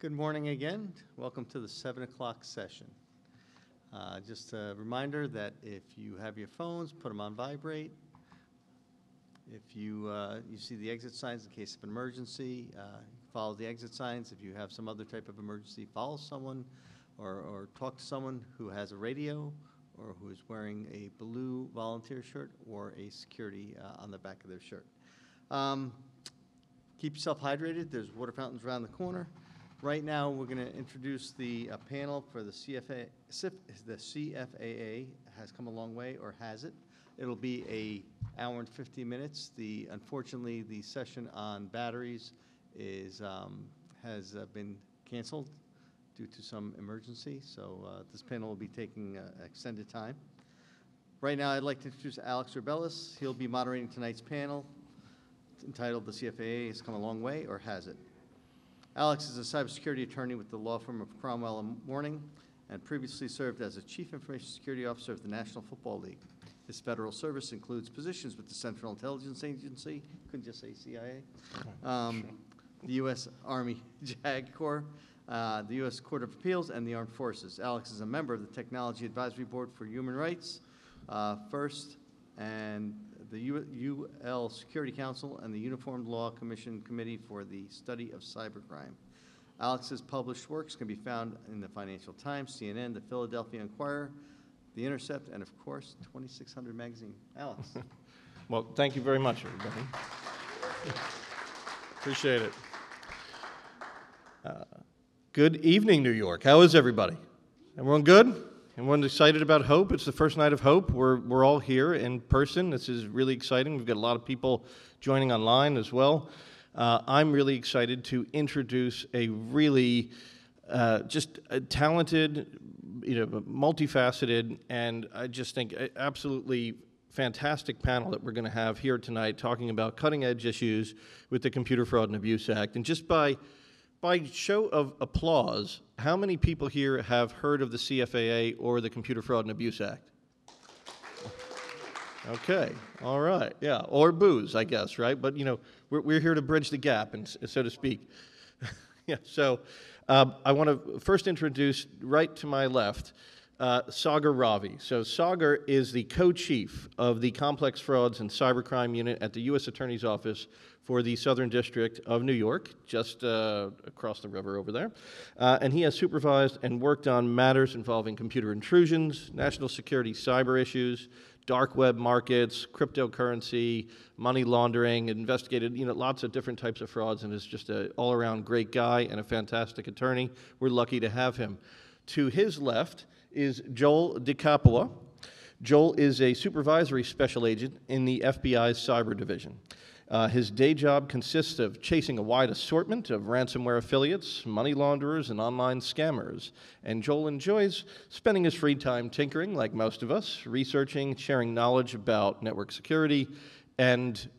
Good morning again. Welcome to the 7 o'clock session. Just a reminder that if you have your phones, put them on vibrate. If you you see the exit signs in case of an emergency, follow the exit signs. If you have some other type of emergency, follow someone or talk to someone who has a radio or who is wearing a blue volunteer shirt or a security on the back of their shirt. Keep yourself hydrated. There's water fountains around the corner. Right now, we're going to introduce the panel for the CFAA. The CFAA has come a long way, or has it? It'll be an hour and 50 minutes. Unfortunately, the session on batteries is has been canceled due to some emergency. So this panel will be taking extended time. Right now, I'd like to introduce Alex Urbelis. He'll be moderating tonight's panel, entitled "The CFAA Has Come a Long Way, or Has It?" Alex is a cybersecurity attorney with the law firm of Cromwell and Morning, and previously served as a Chief Information Security Officer of the National Football League. His federal service includes positions with the Central Intelligence Agency, couldn't just say CIA, the U.S. Army JAG Corps, the U.S. Court of Appeals, and the Armed Forces. Alex is a member of the Technology Advisory Board for Human Rights, FIRST, and the UL Security Council, and the Uniform Law Commission Committee for the Study of Cybercrime. Alex's published works can be found in the Financial Times, CNN, the Philadelphia Inquirer, The Intercept, and of course, 2600 Magazine. Alex. Well, thank you very much, everybody. Appreciate it. Good evening, New York. How is everybody? Everyone good? Everyone's excited about HOPE. It's the first night of HOPE. We're all here in person. This is really exciting. We've got a lot of people joining online as well. I'm really excited to introduce a really just a talented, multifaceted, and I just think absolutely fantastic panel that we're going to have here tonight, talking about cutting-edge issues with the Computer Fraud and Abuse Act. And just by show of applause, how many people here have heard of the CFAA or the Computer Fraud and Abuse Act? Okay, all right, yeah, or booze, I guess, right? But, we're here to bridge the gap, and so to speak. Yeah, so I want to first introduce, right to my left, Sagar Ravi. So Sagar is the co-chief of the Complex Frauds and Cybercrime Unit at the U.S. Attorney's Office for the Southern District of New York, just across the river over there. And he has supervised and worked on matters involving computer intrusions, national security cyber issues, dark web markets, cryptocurrency, money laundering, investigated lots of different types of frauds, and is just an all-around great guy and a fantastic attorney. We're lucky to have him. To his left is Joel DeCapua. Joel is a supervisory special agent in the FBI's cyber division. His day job consists of chasing a wide assortment of ransomware affiliates, money launderers, and online scammers. And Joel enjoys spending his free time tinkering, like most of us, researching, sharing knowledge about network security, and,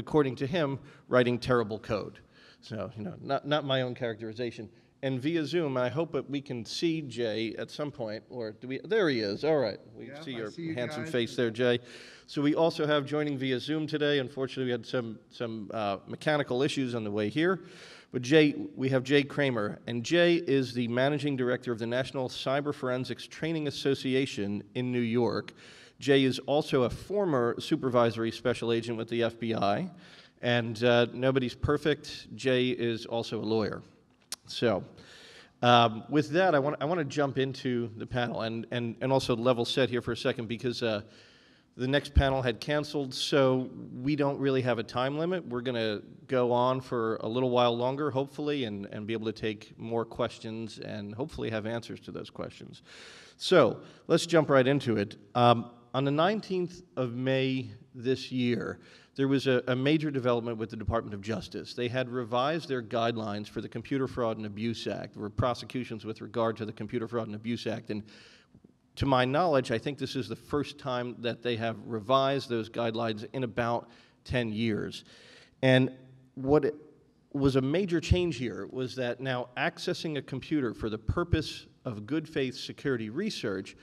according to him, writing terrible code. So, not my own characterization. And via Zoom, I hope that we can see Jay at some point, or do we? There he is. All right. We see your handsome face there, Jay. So we also have joining via Zoom today. Unfortunately, we had some mechanical issues on the way here. But Jay, we have Jay Kramer, and Jay is the managing director of the National Cyber Forensics Training Association in New York. Jay is also a former supervisory special agent with the FBI, and nobody's perfect. Jay is also a lawyer. So with that, I want to jump into the panel and also level set here for a second, because the next panel had canceled, so we don't really have a time limit. We're going to go on for a little while longer, hopefully, and be able to take more questions and hopefully have answers to those questions. So let's jump right into it. On the 19th of May this year, there was a major development with the Department of Justice. They had revised their guidelines for the Computer Fraud and Abuse Act. There were prosecutions with regard to the Computer Fraud and Abuse Act. And to my knowledge, I think this is the first time that they have revised those guidelines in about 10 years. And what was a major change here was that now accessing a computer for the purpose of good faith security research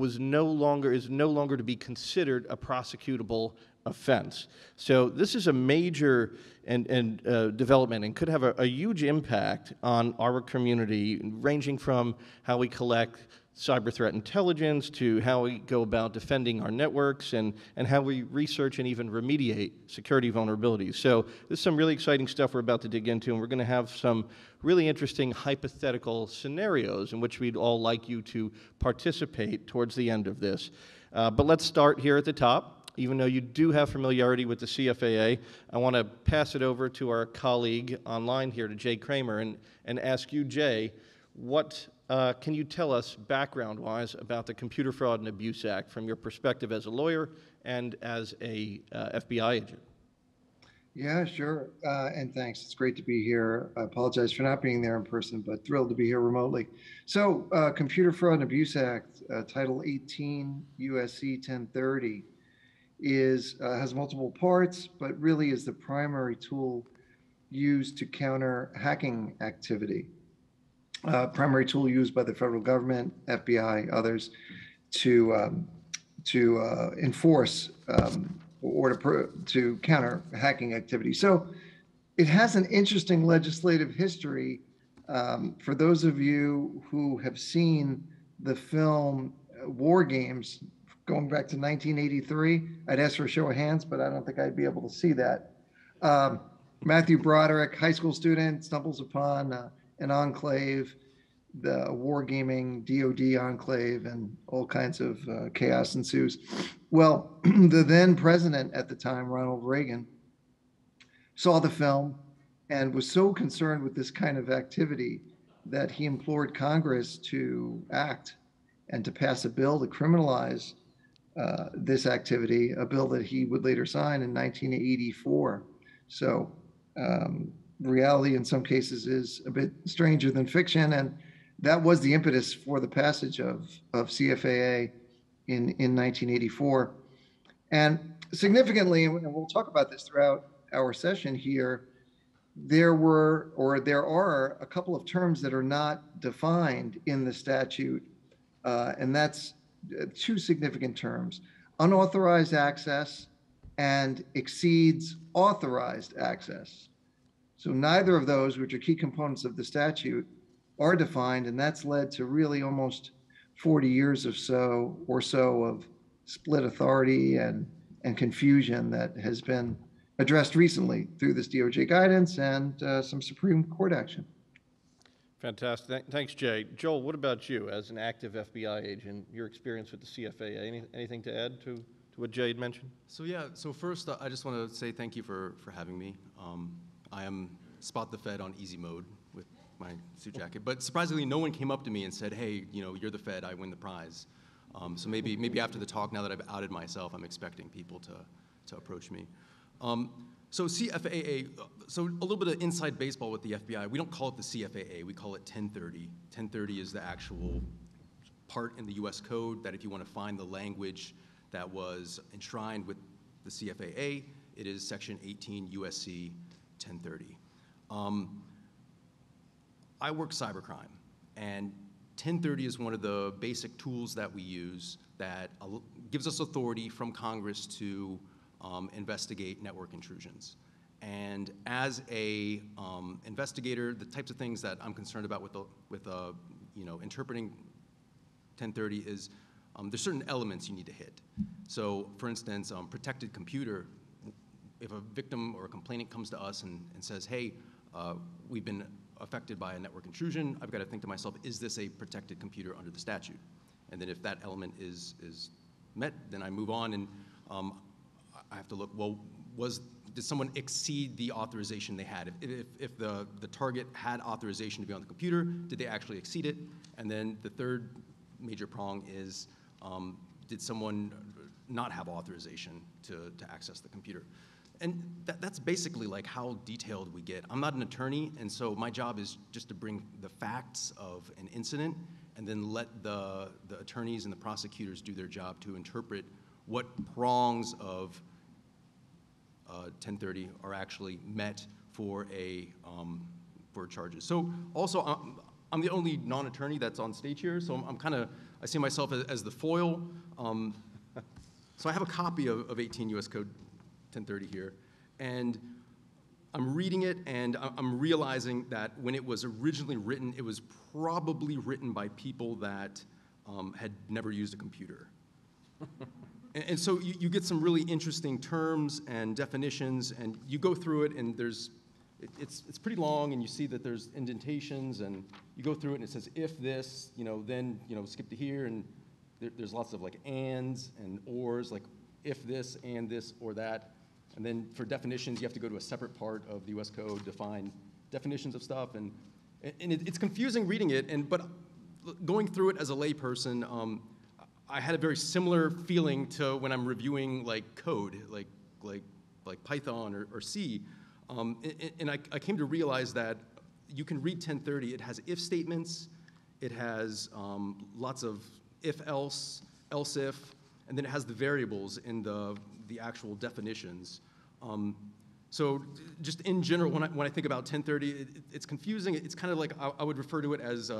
is no longer to be considered a prosecutable offense. So this is a major development and could have a huge impact on our community, ranging from how we collect cyber threat intelligence to how we go about defending our networks and how we research and even remediate security vulnerabilities. So this is some really exciting stuff we're about to dig into, and we're going to have some really interesting hypothetical scenarios in which we'd all like you to participate towards the end of this. But let's start here at the top. Even though you do have familiarity with the CFAA, I want to pass it over to our colleague online here, to Jay Kramer, and ask you, Jay, what can you tell us background-wise about the Computer Fraud and Abuse Act from your perspective as a lawyer and as a FBI agent? Yeah, sure, and thanks. It's great to be here. I apologize for not being there in person, but thrilled to be here remotely. So, Computer Fraud and Abuse Act, Title 18, USC 1030, has multiple parts, but really is the primary tool used to counter hacking activity. Primary tool used by the federal government, FBI, others, to enforce or to counter hacking activity. So it has an interesting legislative history. For those of you who have seen the film War Games, going back to 1983, I'd ask for a show of hands, but I don't think I'd be able to see that. Matthew Broderick, high school student, stumbles upon an enclave, the wargaming DOD enclave, and all kinds of chaos ensues. Well, the then president at the time, Ronald Reagan, saw the film and was so concerned with this kind of activity that he implored Congress to act and to pass a bill to criminalize this activity, a bill that he would later sign in 1984. So reality in some cases is a bit stranger than fiction, and that was the impetus for the passage of CFAA in 1984. And significantly, and we'll talk about this throughout our session here, there are a couple of terms that are not defined in the statute, and that's two significant terms: unauthorized access and exceeds authorized access. So neither of those, which are key components of the statute, are defined, and that's led to really almost 40 years or so of split authority and confusion that has been addressed recently through this DOJ guidance and some Supreme Court action. Fantastic. Thanks, Jay. Joel, what about you as an active FBI agent, your experience with the CFAA? Anything to add to what Jay had mentioned? So yeah, so first I just want to say thank you for having me. I am spot the Fed on easy mode with my suit jacket, but surprisingly no one came up to me and said, hey, you know, you're the Fed, I win the prize. So maybe after the talk, now that I've outed myself, I'm expecting people to approach me. So CFAA, so a little bit of inside baseball with the FBI. We don't call it the CFAA, we call it 1030. 1030 is the actual part in the US code that if you want to find the language that was enshrined with the CFAA, it is section 18 USC 1030. I work cybercrime, and 1030 is one of the basic tools that we use that gives us authority from Congress to investigate network intrusions. And as a investigator, the types of things that I'm concerned about with you know, interpreting 1030 is there's certain elements you need to hit. So for instance, protected computer, if a victim or a complainant comes to us and says, hey, we've been affected by a network intrusion, I've got to think to myself, is this a protected computer under the statute? And then if that element is met, then I move on, and I have to look, well, did someone exceed the authorization they had? If the target had authorization to be on the computer, did they actually exceed it? And then the third major prong is, did someone not have authorization to access the computer? And that's basically like how detailed we get. I'm not an attorney, and so my job is just to bring the facts of an incident and then let the attorneys and the prosecutors do their job to interpret what prongs of 1030 are actually met for charges. So also, I'm the only non-attorney that's on stage here, so I'm kind of, I see myself as the foil. So I have a copy of 18 U.S. Code 1030 here, and I'm reading it, and I'm realizing that when it was originally written, it was probably written by people that had never used a computer. And so you get some really interesting terms and definitions, and you go through it, and there's, it's pretty long, and you see that there's indentations, and you go through it, and it says, if this, you know, then, you know, skip to here, and there's lots of, like, ands and ors, like, if this, and this, or that. And then for definitions, you have to go to a separate part of the U.S. Code to find definitions of stuff, and it's confusing reading it, but going through it as a layperson, I had a very similar feeling to when I'm reviewing like code, like Python or C, and I came to realize that you can read 1030. It has if statements, it has lots of if else, else if, and then it has the variables in the actual definitions. So just in general, when I think about 1030, it's confusing. It's kind of like I would refer to it as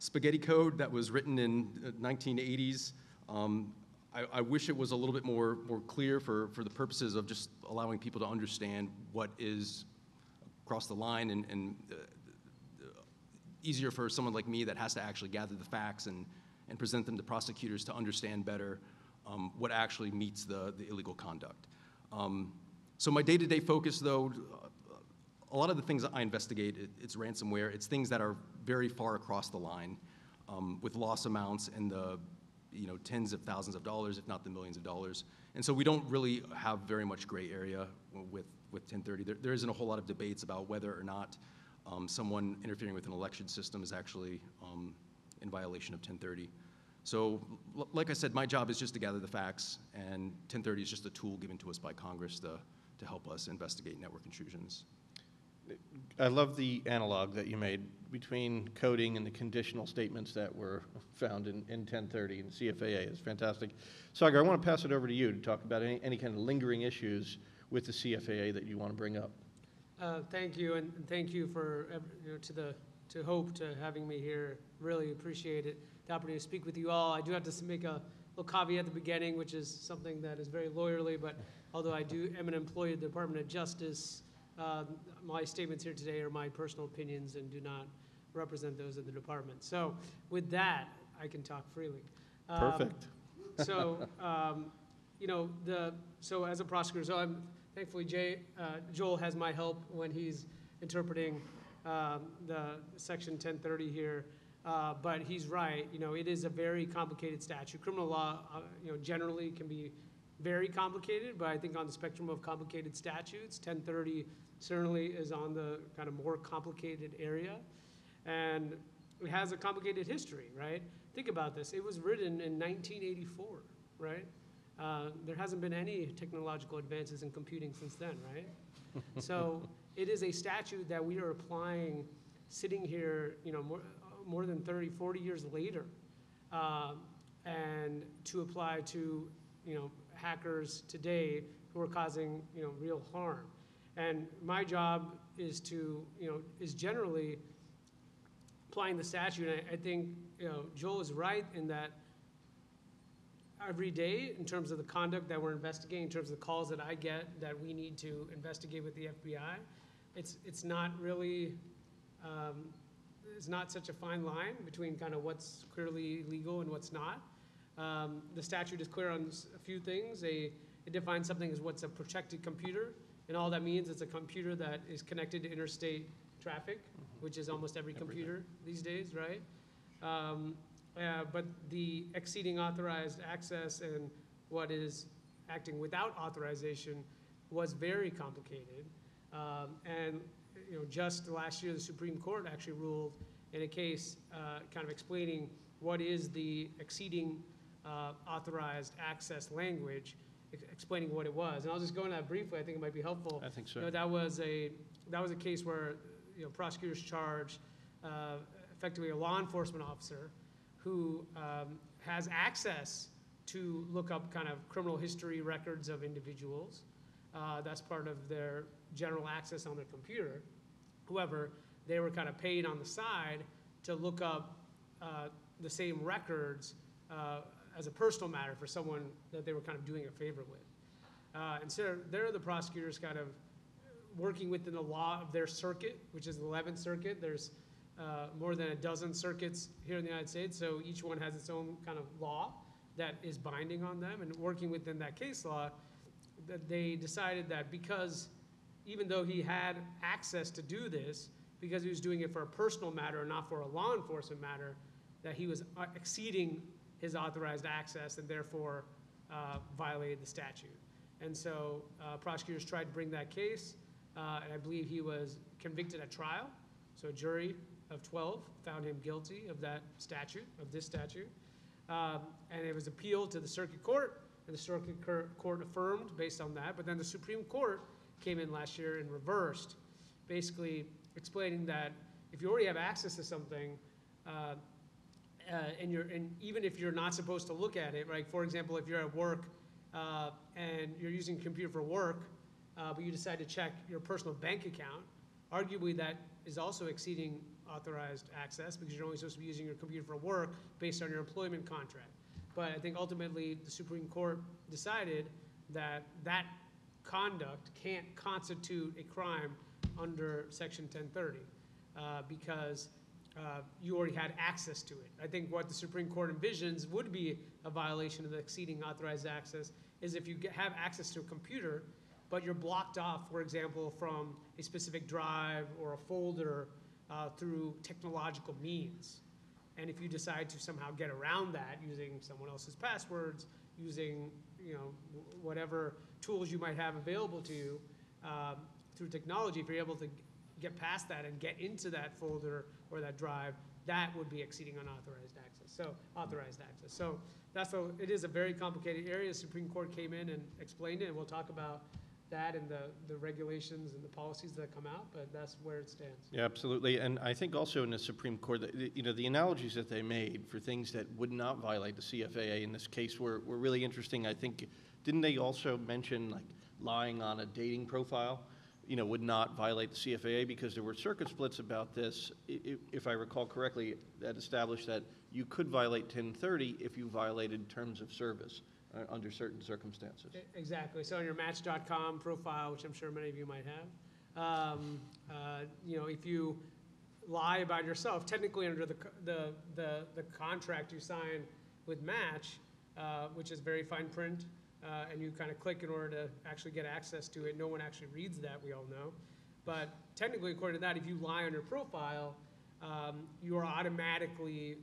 spaghetti code that was written in the 1980s. I wish it was a little bit more clear for the purposes of just allowing people to understand what is across the line and easier for someone like me that has to actually gather the facts and present them to prosecutors to understand better what actually meets the illegal conduct. So my day-to-day focus, though, a lot of the things that I investigate, it's ransomware. It's things that are very far across the line with loss amounts in the tens of thousands of dollars, if not the millions of dollars. And so we don't really have very much gray area with 1030. There isn't a whole lot of debates about whether or not someone interfering with an election system is actually in violation of 1030. So like I said, my job is just to gather the facts, and 1030 is just a tool given to us by Congress to help us investigate network intrusions. I love the analog that you made between coding and the conditional statements that were found in 1030 and CFAA. It's fantastic. Sagar, I want to pass it over to you to talk about any kind of lingering issues with the CFAA that you want to bring up. Thank you, and thank you for to HOPE to having me here. Really appreciate it. The opportunity to speak with you all. I do have to make a little caveat at the beginning, which is something that is very lawyerly, but although I am an employee of the Department of Justice, my statements here today are my personal opinions and do not represent those of the department. So with that, I can talk freely. Perfect. So as a prosecutor, so I'm thankfully Joel has my help when he's interpreting the section 1030 here. But he's right. It is a very complicated statute. Criminal law, generally can be very complicated, but I think on the spectrum of complicated statutes, 1030 certainly is on the kind of more complicated area. And it has a complicated history, right? Think about this. It was written in 1984, right? There hasn't been any technological advances in computing since then, right? So it is a statute that we are applying sitting here, more than 30, 40 years later, and to apply to, hackers today who are causing, real harm. And my job is to, is generally applying the statute. And I think, Joel is right in that every day, in terms of the conduct that we're investigating, in terms of the calls that I get that we need to investigate with the FBI, it's not really, it's not such a fine line between kind of what's clearly legal and what's not. The statute is clear on a few things. It defines something as what's a protected computer, and all that means is a computer that is connected to interstate traffic, which is almost every computer these days, right? But the exceeding authorized access and what is acting without authorization was very complicated, and just last year, the Supreme Court actually ruled in a case kind of explaining what is the exceeding authorized access language, explaining what it was. And I'll just go into that briefly. I think it might be helpful. I think so. That was a case where prosecutors charged effectively a law enforcement officer who has access to look up kind of criminal history records of individuals. That's part of their general access on their computer. However, they were kind of paid on the side to look up the same records as a personal matter for someone that they were kind of doing a favor with. And so there are the prosecutors kind of working within the law of their circuit, which is the 11th Circuit. There's more than a dozen circuits here in the United States, so each one has its own kind of law that is binding on them. And working within that case law, that they decided that because even though he had access to do this, because he was doing it for a personal matter and not for a law enforcement matter, that he was exceeding his authorized access and therefore violated the statute. And so prosecutors tried to bring that case, and I believe he was convicted at trial. So a jury of 12 found him guilty of that statute, of this statute. And it was appealed to the circuit court, and the circuit court affirmed based on that. But then the Supreme Court came in last year and reversed, basically explaining that if you already have access to something, and even if you're not supposed to look at it, right? For example, if you're at work and you're using a computer for work, but you decide to check your personal bank account, arguably that is also exceeding authorized access because you're only supposed to be using your computer for work based on your employment contract. But I think ultimately the Supreme Court decided that that conduct can't constitute a crime under Section 1030 because you already had access to it. I think what the Supreme Court envisions would be a violation of the exceeding authorized access is if you have access to a computer, but you're blocked off, for example, from a specific drive or a folder through technological means. And if you decide to somehow get around that using someone else's passwords, using whatever tools you might have available to you through technology, if you're able to get past that and get into that folder or that drive, that would be exceeding unauthorized access. So authorized access. So that's it is a very complicated area. The Supreme Court came in and explained it, and we'll talk about that and the regulations and the policies that come out, but that's where it stands. Yeah, absolutely. And I think also in the Supreme Court, the analogies that they made for things that would not violate the CFAA in this case were really interesting. I think, didn't they also mention like lying on a dating profile, would not violate the CFAA because there were circuit splits about this, if I recall correctly, that established that you could violate 1030 if you violated terms of service under certain circumstances. Exactly. So on your Match.com profile, which I'm sure many of you might have, if you lie about yourself, technically under the contract you sign with Match, which is very fine print, and you kind of click in order to actually get access to it. No one actually reads that, we all know. But technically, according to that, if you lie on your profile, you are automatically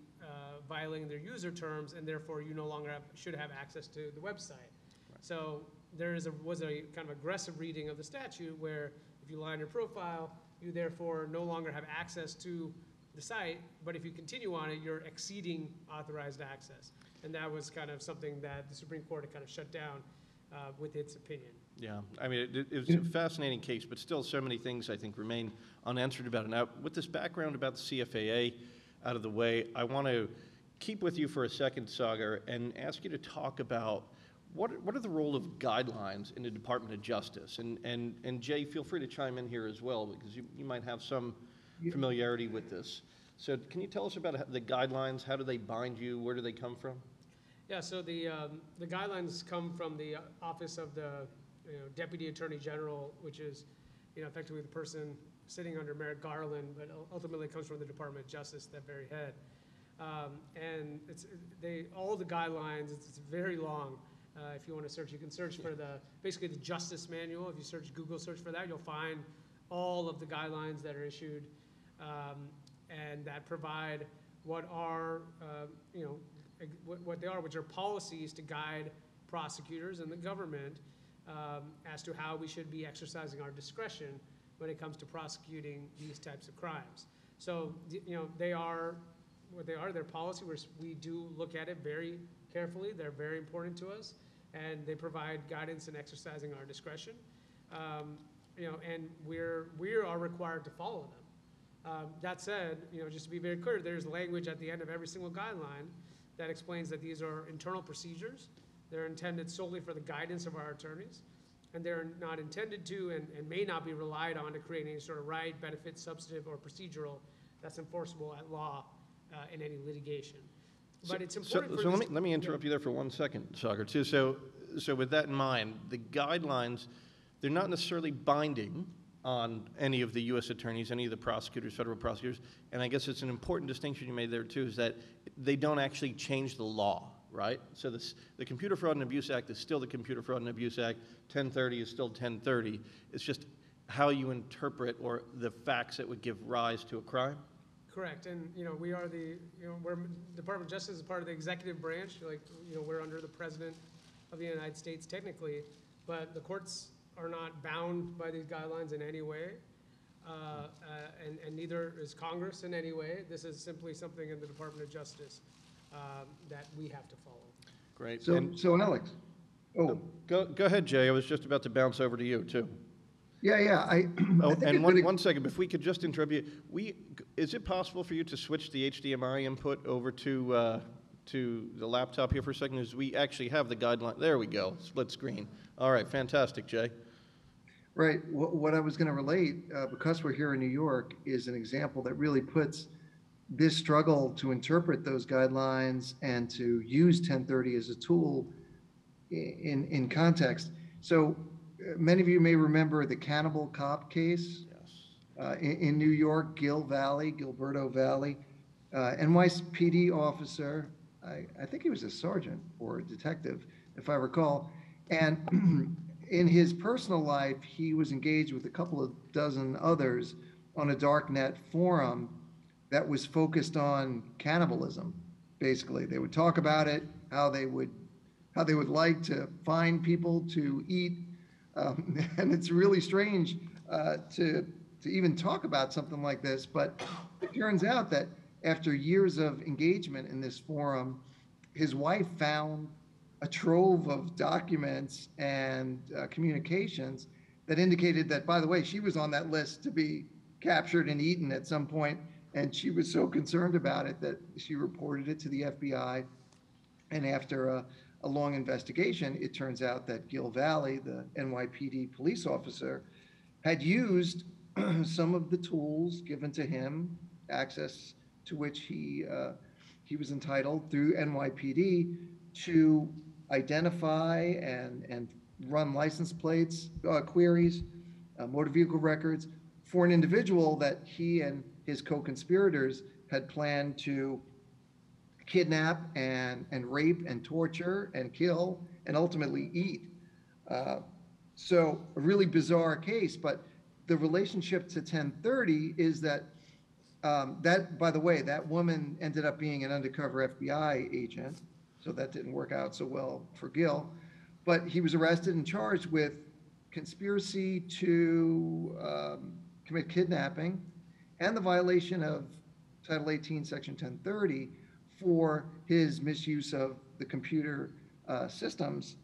violating their user terms, and therefore you no longer should have access to the website. Right. So there was a kind of aggressive reading of the statute where if you lie on your profile, you therefore no longer have access to the site, but if you continue on it, you're exceeding authorized access. And that was kind of something that the Supreme Court had kind of shut down with its opinion. Yeah, I mean, it was a fascinating case, but still so many things I think remain unanswered about it. Now, with this background about the CFAA out of the way, I want to keep with you for a second, Sagar, and ask you to talk about what are the role of guidelines in the Department of Justice? And Jay, feel free to chime in here as well, because you might have some familiarity with this. So can you tell us about the guidelines? How do they bind you? Where do they come from? Yeah, so the guidelines come from the office of the Deputy Attorney General, which is effectively the person sitting under Merrick Garland, but ultimately comes from the Department of Justice, that very head. And all the guidelines, it's very long. If you want to search, you can search for basically the Justice Manual. If you search Google search for that, you'll find all of the guidelines that are issued and that provide what are, what they are, which are policies to guide prosecutors and the government as to how we should be exercising our discretion when it comes to prosecuting these types of crimes. So, they are what they are, their policy. We do look at it very carefully. They're very important to us, and they provide guidance in exercising our discretion. And we are required to follow them. That said, just to be very clear, there's language at the end of every single guideline that explains that these are internal procedures. They're intended solely for the guidance of our attorneys, and they're not intended to and may not be relied on to create any sort of right, benefit, substantive, or procedural that's enforceable at law in any litigation. But it's important. So let me interrupt you there for 1 second, Sagar, too. So with that in mind, the guidelines, they're not necessarily binding on any of the U.S. attorneys, any of the prosecutors, federal prosecutors, and I guess it's an important distinction you made there, too, is that they don't actually change the law, right? So this, the Computer Fraud and Abuse Act is still the Computer Fraud and Abuse Act, 1030 is still 1030. It's just how you interpret or the facts that would give rise to a crime? Correct, and we are the, we're Department of Justice is part of the executive branch, we're under the President of the United States technically, but the courts are not bound by these guidelines in any way, and neither is Congress in any way. This is simply something in the Department of Justice that we have to follow. Great. So Alex. Oh. Go ahead, Jay. I was just about to bounce over to you, too. Yeah. I think and one second, if we could just interrupt you. Is it possible for you to switch the HDMI input over to the laptop here for a second, as we actually have the guideline. There we go, split screen. All right, fantastic, Jay. Right, what I was gonna relate, because we're here in New York, is an example that really puts this struggle to interpret those guidelines and to use 1030 as a tool in context. So many of you may remember the cannibal cop case. Yes. In New York, Gilberto Valley, NYPD officer, I think he was a sergeant or a detective, if I recall. And in his personal life, he was engaged with a couple of dozen others on a darknet forum that was focused on cannibalism, basically. They would talk about it, how they would like to find people to eat. And it's really strange to even talk about something like this, but it turns out that after years of engagement in this forum, his wife found a trove of documents and communications that indicated that, by the way, she was on that list to be captured and eaten at some point, and she was so concerned about it that she reported it to the FBI. And after a long investigation, it turns out that Gil Valley, the NYPD police officer, had used some of the tools given to him, access to which he was entitled through NYPD, to identify and run license plates, queries, motor vehicle records for an individual that he and his co-conspirators had planned to kidnap and rape and torture and kill and ultimately eat. So a really bizarre case, but the relationship to 1030 is that by the way, that woman ended up being an undercover FBI agent, so that didn't work out so well for Gil. But he was arrested and charged with conspiracy to commit kidnapping and the violation of Title 18, Section 1030 for his misuse of the computer systems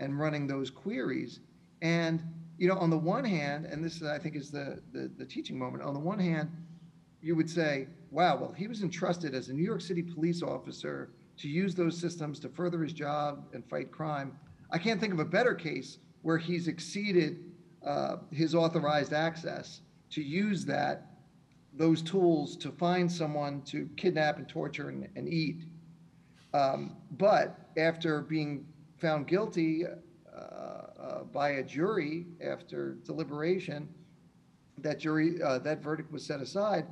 and running those queries. And, on the one hand, and this I think is the teaching moment, on the one hand, you would say, wow, well, he was entrusted as a New York City police officer to use those systems to further his job and fight crime. I can't think of a better case where he's exceeded his authorized access to use those tools to find someone to kidnap and torture and eat. But after being found guilty by a jury after deliberation, that verdict was set aside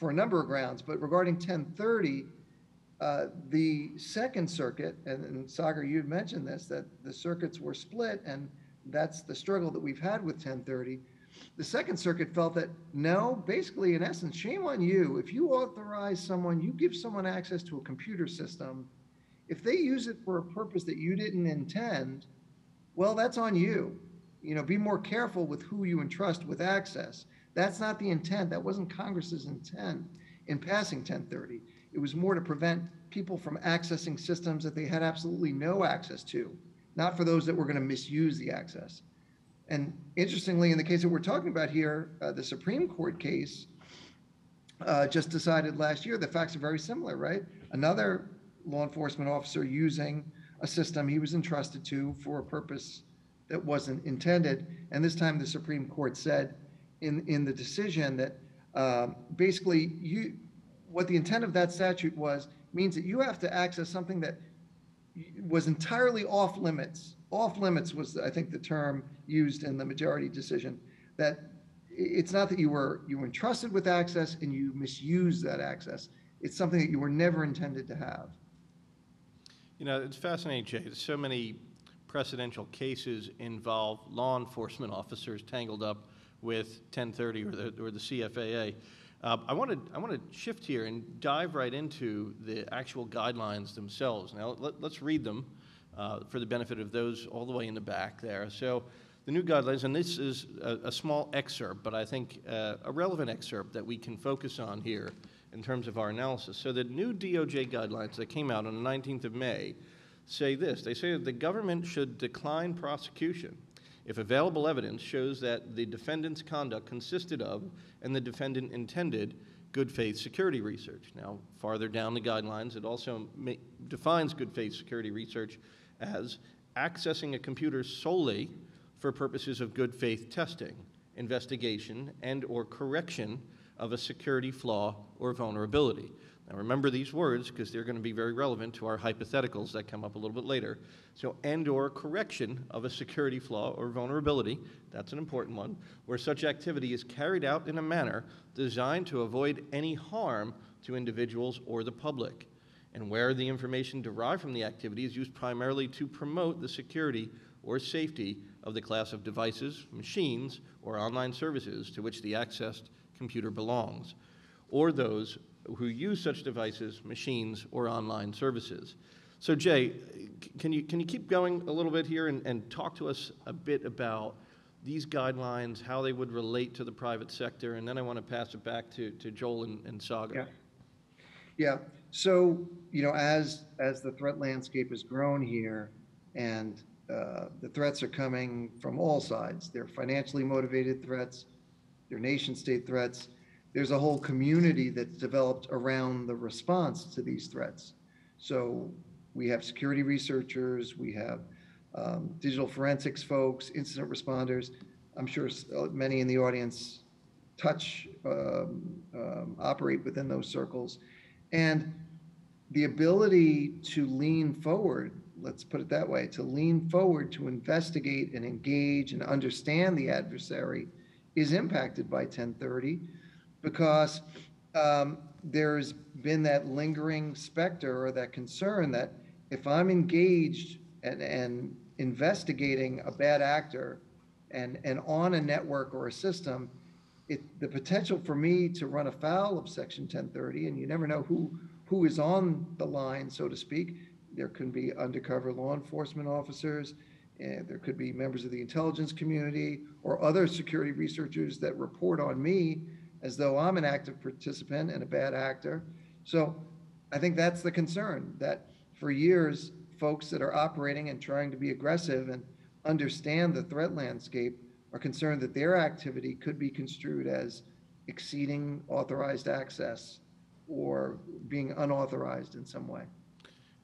for a number of grounds, but regarding 1030, the Second Circuit, and Sagar, you had mentioned this, that the circuits were split, and that's the struggle that we've had with 1030. The Second Circuit felt that, no, basically, in essence, shame on you. If you authorize someone, you give someone access to a computer system, if they use it for a purpose that you didn't intend, well, that's on you. Be more careful with who you entrust with access. That's not the intent. That wasn't Congress's intent in passing 1030. It was more to prevent people from accessing systems that they had absolutely no access to, not for those that were going to misuse the access. And interestingly, in the case that we're talking about here, the Supreme Court case just decided last year, the facts are very similar, right? Another law enforcement officer using a system he was entrusted to for a purpose that wasn't intended. And this time the Supreme Court said in the decision that Basically, what the intent of that statute was means that you have to access something that was entirely off limits. Off limits was, I think, the term used in the majority decision, that it's not that you were entrusted with access and you misused that access. It's something that you were never intended to have. You know, it's fascinating, Jay. There's so many precedential cases involve law enforcement officers tangled up with 1030 or the CFAA. I want to shift here and dive right into the actual guidelines themselves. Now, let's read them for the benefit of those all the way in the back there. So the new guidelines, and this is a small excerpt, but I think a relevant excerpt that we can focus on here in terms of our analysis. So the new DOJ guidelines that came out on the 19th of May say this. They say that the government should decline prosecution if available evidence shows that the defendant's conduct consisted of and the defendant intended good faith security research. Now, farther down the guidelines, it also defines good faith security research as accessing a computer solely for purposes of good faith testing, investigation, and or correction of a security flaw or vulnerability. Now, remember these words because they're going to be very relevant to our hypotheticals that come up a little bit later. So, and or correction of a security flaw or vulnerability, that's an important one, where such activity is carried out in a manner designed to avoid any harm to individuals or the public, and where the information derived from the activity is used primarily to promote the security or safety of the class of devices, machines, or online services to which the accessed computer belongs, or those who use such devices, machines, or online services. So Jay, can you keep going a little bit here and talk to us a bit about these guidelines, how they would relate to the private sector, and then I want to pass it back to Joel and Sagar. Yeah. So, you know, as the threat landscape has grown here, and the threats are coming from all sides. They're financially motivated threats, they're nation-state threats. There's a whole community that's developed around the response to these threats. So we have security researchers, we have digital forensics folks, incident responders. I'm sure many in the audience operate within those circles. And the ability to lean forward, let's put it that way, to lean forward to investigate and engage and understand the adversary is impacted by 1030. Because there's been that lingering specter or that concern that if I'm engaged and investigating a bad actor and on a network or a system, the potential for me to run afoul of Section 1030, and you never know who is on the line, so to speak. There can be undercover law enforcement officers, and there could be members of the intelligence community or other security researchers that report on me as though I'm an active participant and a bad actor. So I think that's the concern, that for years, folks that are operating and trying to be aggressive and understand the threat landscape are concerned that their activity could be construed as exceeding authorized access or being unauthorized in some way.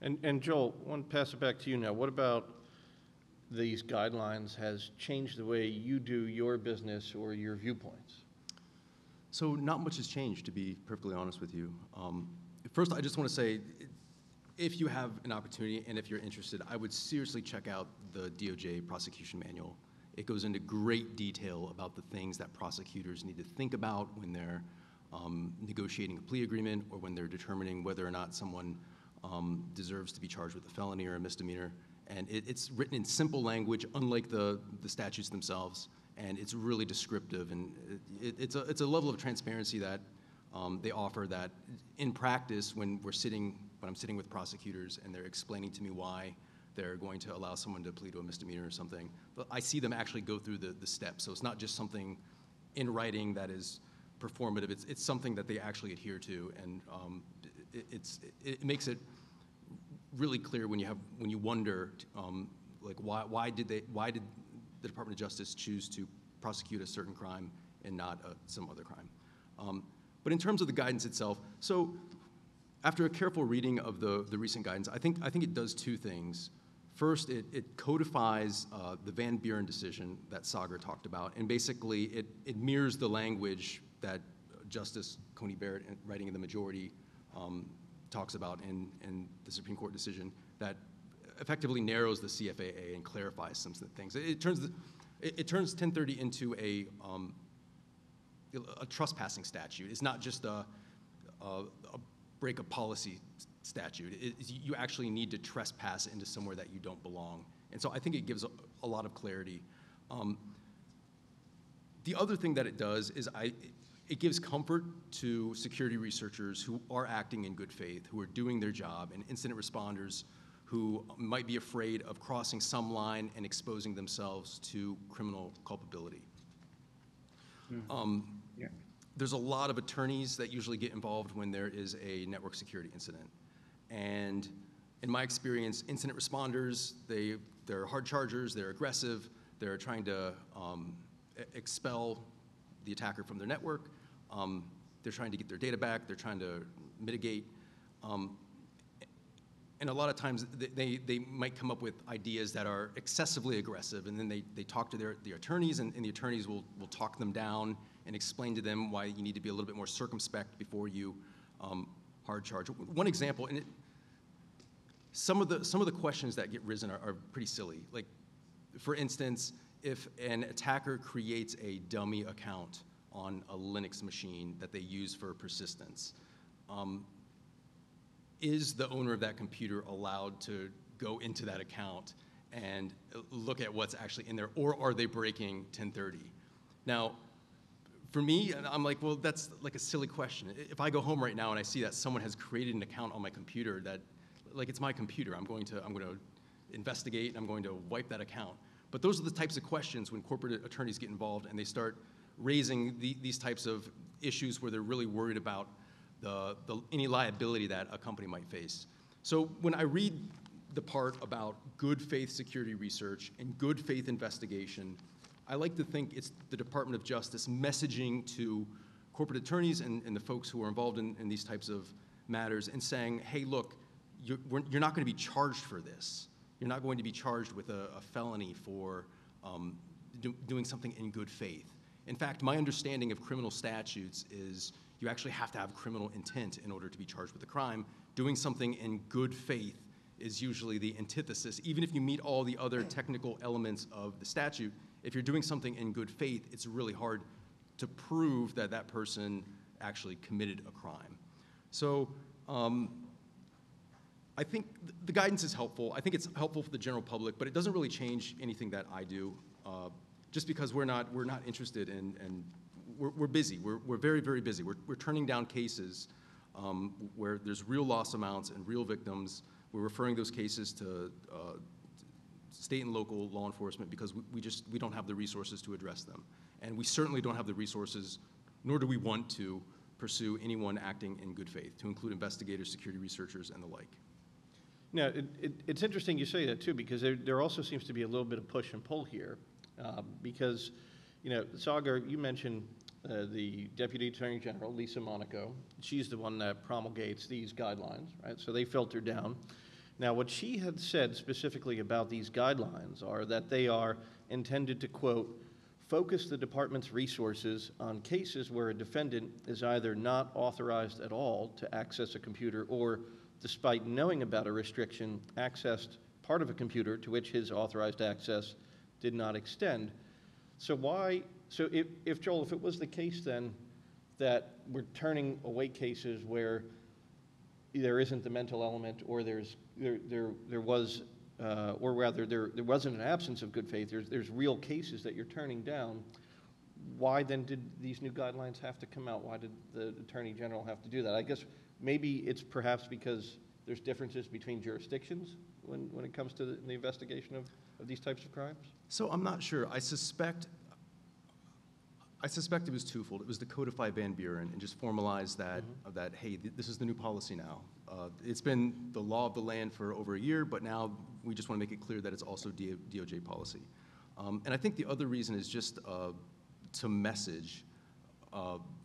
And Joel, I want to pass it back to you now. What about these guidelines has changed the way you do your business or your viewpoints? So not much has changed, to be perfectly honest with you. First, I just want to say, if you have an opportunity and if you're interested, I would seriously check out the DOJ prosecution manual. It goes into great detail about the things that prosecutors need to think about when they're negotiating a plea agreement or when they're determining whether or not someone deserves to be charged with a felony or a misdemeanor. And it's written in simple language, unlike the statutes themselves. And it's really descriptive, and it's a level of transparency that they offer that in practice when I'm sitting with prosecutors and they're explaining to me why they're going to allow someone to plead to a misdemeanor or something, but I see them actually go through the steps. So it's not just something in writing that is performative, it's something that they actually adhere to, and it makes it really clear when you wonder like why did the Department of Justice choose to prosecute a certain crime and not some other crime. But in terms of the guidance itself, so after a careful reading of the recent guidance, I think it does two things. First, it codifies the Van Buren decision that Sagar talked about, and basically it mirrors the language that Justice Coney Barrett, writing in the majority, talks about in the Supreme Court decision that effectively narrows the CFAA and clarifies some things. It turns 1030 into a trespassing statute. It's not just a break of policy statute. You actually need to trespass into somewhere that you don't belong. And so I think it gives a lot of clarity. The other thing that it does is it gives comfort to security researchers who are acting in good faith, who are doing their job, and incident responders who might be afraid of crossing some line and exposing themselves to criminal culpability. Mm-hmm. There's a lot of attorneys that usually get involved when there is a network security incident. And in my experience, incident responders, they're hard chargers, they're aggressive, they're trying to expel the attacker from their network, they're trying to get their data back, they're trying to mitigate. And a lot of times they might come up with ideas that are excessively aggressive, and then they talk to their attorneys, and the attorneys will talk them down and explain to them why you need to be a little bit more circumspect before you hard charge. One example, and some of the questions that get risen are pretty silly. Like, for instance, if an attacker creates a dummy account on a Linux machine that they use for persistence, is the owner of that computer allowed to go into that account and look at what's actually in there, or are they breaking 1030? Now, for me, I'm like, well, that's like a silly question. If I go home right now and I see that someone has created an account on my computer that, like, it's my computer, I'm going to investigate, and I'm going to wipe that account. But those are the types of questions when corporate attorneys get involved and they start raising these types of issues where they're really worried about any liability that a company might face. So when I read the part about good faith security research and good faith investigation, I like to think it's the Department of Justice messaging to corporate attorneys and the folks who are involved in these types of matters and saying, hey, look, you're not going to be charged for this. You're not going to be charged with a felony for doing something in good faith. In fact, my understanding of criminal statutes is you actually have to have criminal intent in order to be charged with a crime. Doing something in good faith is usually the antithesis. Even if you meet all the other technical elements of the statute, if you're doing something in good faith, it's really hard to prove that that person actually committed a crime. So I think the guidance is helpful. I think it's helpful for the general public, but it doesn't really change anything that I do, just because we're not interested in, and we're busy. We're very, very busy. We're turning down cases where there's real loss amounts and real victims. We're referring those cases to state and local law enforcement because we don't have the resources to address them. And we certainly don't have the resources, nor do we want to pursue anyone acting in good faith, to include investigators, security researchers, and the like. Now, it's interesting you say that, too, because there also seems to be a little bit of push and pull here. Because, you know, Sagar, you mentioned the Deputy Attorney General, Lisa Monaco. She's the one that promulgates these guidelines, right? So they filter down. Now, what she had said specifically about these guidelines are that they are intended to, quote, focus the department's resources on cases where a defendant is either not authorized at all to access a computer or, despite knowing about a restriction, accessed part of a computer to which his authorized access did not extend. So why, so if Joel, if it was the case then that we're turning away cases where there isn't the mental element or there wasn't an absence of good faith, there's real cases that you're turning down, why then did these new guidelines have to come out? Why did the Attorney General have to do that? I guess maybe it's perhaps because there's differences between jurisdictions when it comes to the investigation of these types of crimes? So I'm not sure. I suspect it was twofold. It was to codify Van Buren and just formalize that, mm-hmm. that hey, this is the new policy now. It's been the law of the land for over a year, but now we just want to make it clear that it's also DOJ policy. And I think the other reason is just to message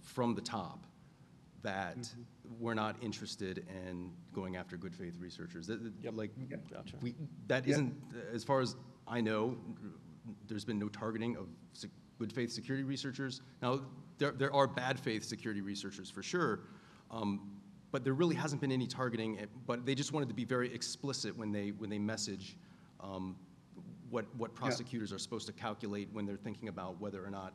from the top that mm-hmm. we're not interested in going after good faith researchers. Yep. Like, yeah, gotcha. That isn't, as far as I know, there's been no targeting of good faith security researchers. Now, there are bad faith security researchers for sure, but there really hasn't been any targeting. But they just wanted to be very explicit when they message what prosecutors are supposed to calculate when they're thinking about whether or not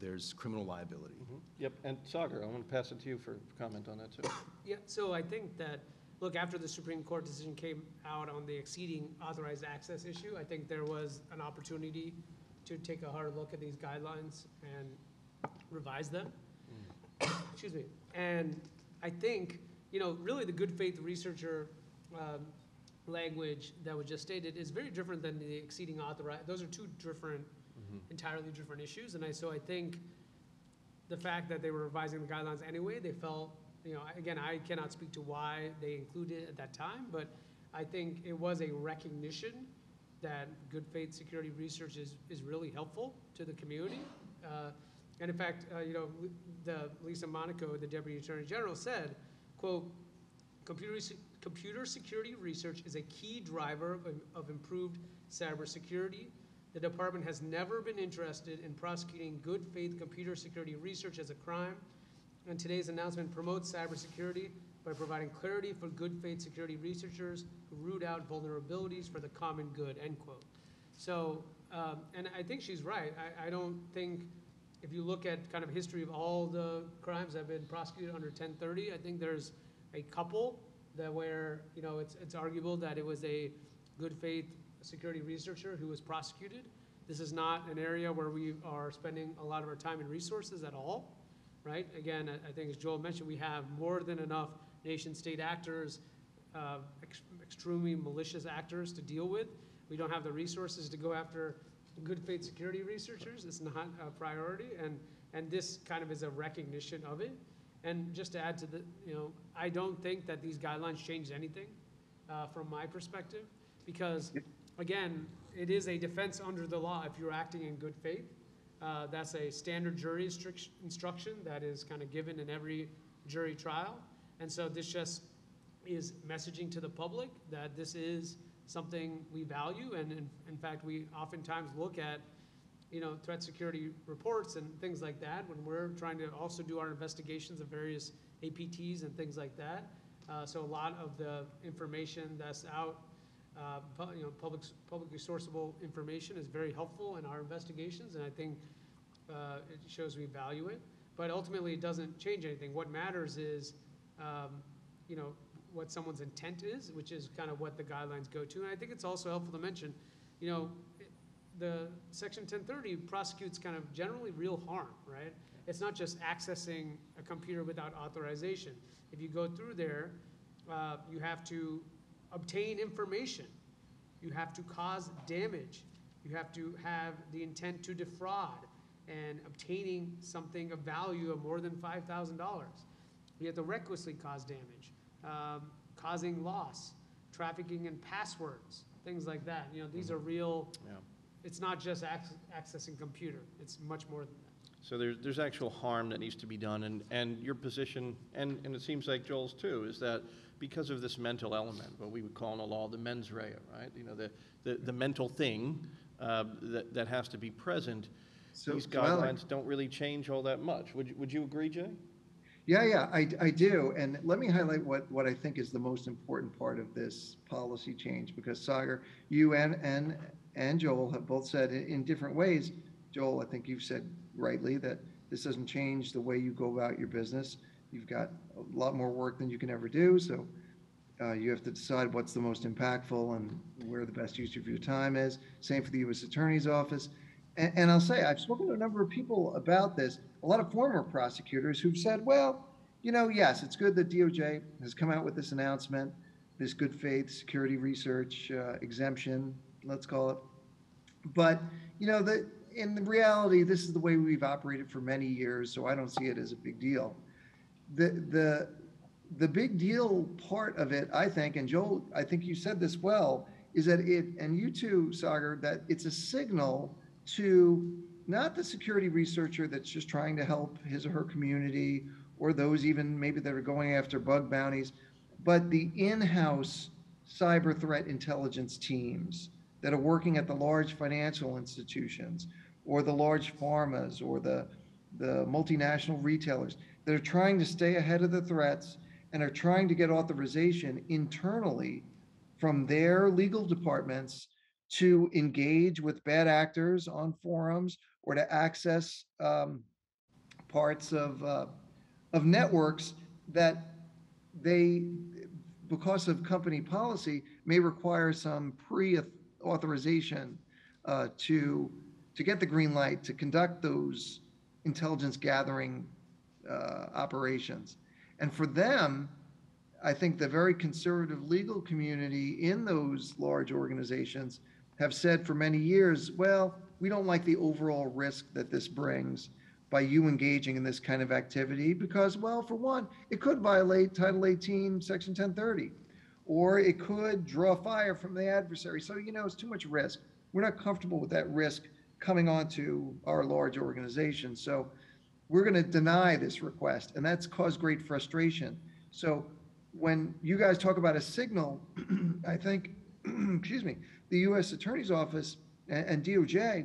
there's criminal liability. Mm-hmm. Yep, and Sagar, I want to pass it to you for comment on that too. Yeah, so I think that, look, after the Supreme Court decision came out on the exceeding authorized access issue, I think there was an opportunity to take a hard look at these guidelines and revise them. Excuse me. And I think, you know, really the good faith researcher language that was just stated is very different than the exceeding authorized. Those are two different, entirely different issues. And so I think the fact that they were revising the guidelines anyway, they felt, you know, again, I cannot speak to why they included it at that time, but I think it was a recognition that good faith security research is really helpful to the community. And in fact, you know, Lisa Monaco, the Deputy Attorney General, said, quote, computer security research is a key driver of improved cybersecurity. The department has never been interested in prosecuting good faith computer security research as a crime, and today's announcement promotes cybersecurity by providing clarity for good faith security researchers who root out vulnerabilities for the common good, end quote. So, and I think she's right. I don't think, if you look at kind of history of all the crimes that have been prosecuted under 1030, I think there's a couple that where, you know, it's arguable that it was a good faith security researcher who was prosecuted. This is not an area where we are spending a lot of our time and resources at all, right? Again, I think as Joel mentioned, we have more than enough nation-state actors, extremely malicious actors to deal with. We don't have the resources to go after good faith security researchers. It's not a priority, and this kind of is a recognition of it. And just to add to the, you know, I don't think that these guidelines changed anything from my perspective, because again, it is a defense under the law if you're acting in good faith. That's a standard jury instruction that is kind of given in every jury trial. And so this just is messaging to the public that this is something we value. And in fact, we oftentimes look at, you know, threat security reports and things like that when we're trying to also do our investigations of various APTs and things like that. So a lot of the information that's out, you know, publicly sourceable information is very helpful in our investigations, and I think it shows we value it. But ultimately, it doesn't change anything. What matters is, you know, what someone's intent is, which is kind of what the guidelines go to. And I think it's also helpful to mention, you know, the Section 1030 prosecutes kind of generally real harm, right? It's not just accessing a computer without authorization. If you go through there, you have to obtain information, you have to cause damage, you have to have the intent to defraud, and obtaining something of value of more than $5,000. You have to recklessly cause damage, causing loss, trafficking in passwords, things like that. You know, these are real, it's not just accessing computer, it's much more than that. So there's actual harm that needs to be done, and your position, and it seems like Joel's too, is that because of this mental element, what we would call in the law the mens rea, right? You know, the mental thing that has to be present. So these guidelines don't really change all that much. Would you agree, Jay? Yeah, I do. And let me highlight what I think is the most important part of this policy change, because Sagar, you and Joel have both said in different ways. Joel, I think you've said rightly that this doesn't change the way you go about your business. You've got a lot more work than you can ever do, so you have to decide what's the most impactful and where the best use of your time is. Same for the U.S. Attorney's Office. And I'll say, I've spoken to a number of people about this, a lot of former prosecutors who've said, well, you know, yes, it's good that DOJ has come out with this announcement, this good faith security research exemption, let's call it. But, you know, in the reality, this is the way we've operated for many years, so I don't see it as a big deal. The big deal part of it, I think, and Joel, I think you said this well, is that it, and you too, Sagar, that it's a signal to not the security researcher that's just trying to help his or her community, or those even maybe that are going after bug bounties, but the in-house cyber threat intelligence teams that are working at the large financial institutions, or the large pharmas or the multinational retailers that are trying to stay ahead of the threats and are trying to get authorization internally from their legal departments to engage with bad actors on forums or to access parts of networks that they, because of company policy, may require some pre-authorization to get the green light to conduct those intelligence gathering operations. And for them, I think the very conservative legal community in those large organizations have said for many years, well, we don't like the overall risk that this brings by you engaging in this kind of activity because, well, for one, it could violate Title 18, Section 1030, or it could draw fire from the adversary. So, you know, it's too much risk. We're not comfortable with that risk coming onto our large organization. So we're going to deny this request, and that's caused great frustration. So when you guys talk about a signal, I think, excuse me, the U.S. Attorney's Office and DOJ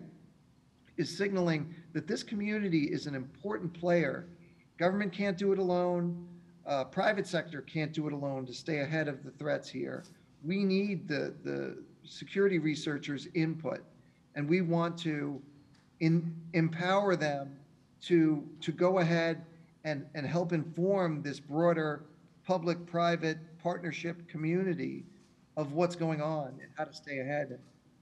is signaling that this community is an important player. Government can't do it alone. Private sector can't do it alone to stay ahead of the threats here. We need the security researchers' input, and we want to empower them to go ahead and help inform this broader public-private partnership community of what's going on and how to stay ahead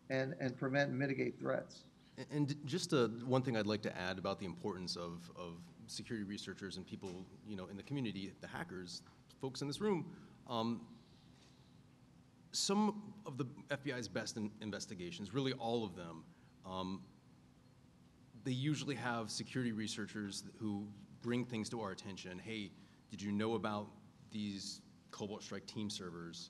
and prevent and mitigate threats. And just one thing I'd like to add about the importance of security researchers and people, you know, in the community, the hackers, folks in this room, some of the FBI's best investigations, really all of them, they usually have security researchers who bring things to our attention. Hey, did you know about these Cobalt Strike team servers?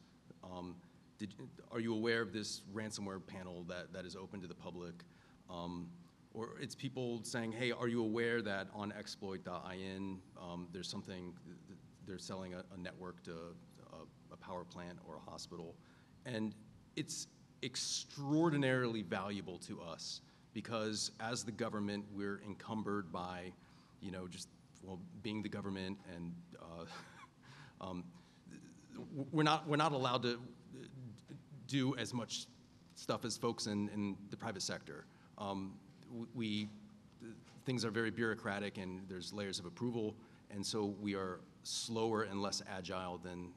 Are you aware of this ransomware panel that is open to the public? Or it's people saying, hey, are you aware that on exploit.in there's something, they're selling a network to a power plant or a hospital? And it's extraordinarily valuable to us because as the government, we're encumbered by, you know, just, well, being the government and we're not allowed to do as much stuff as folks in the private sector. Things are very bureaucratic and there's layers of approval, and so we are slower and less agile than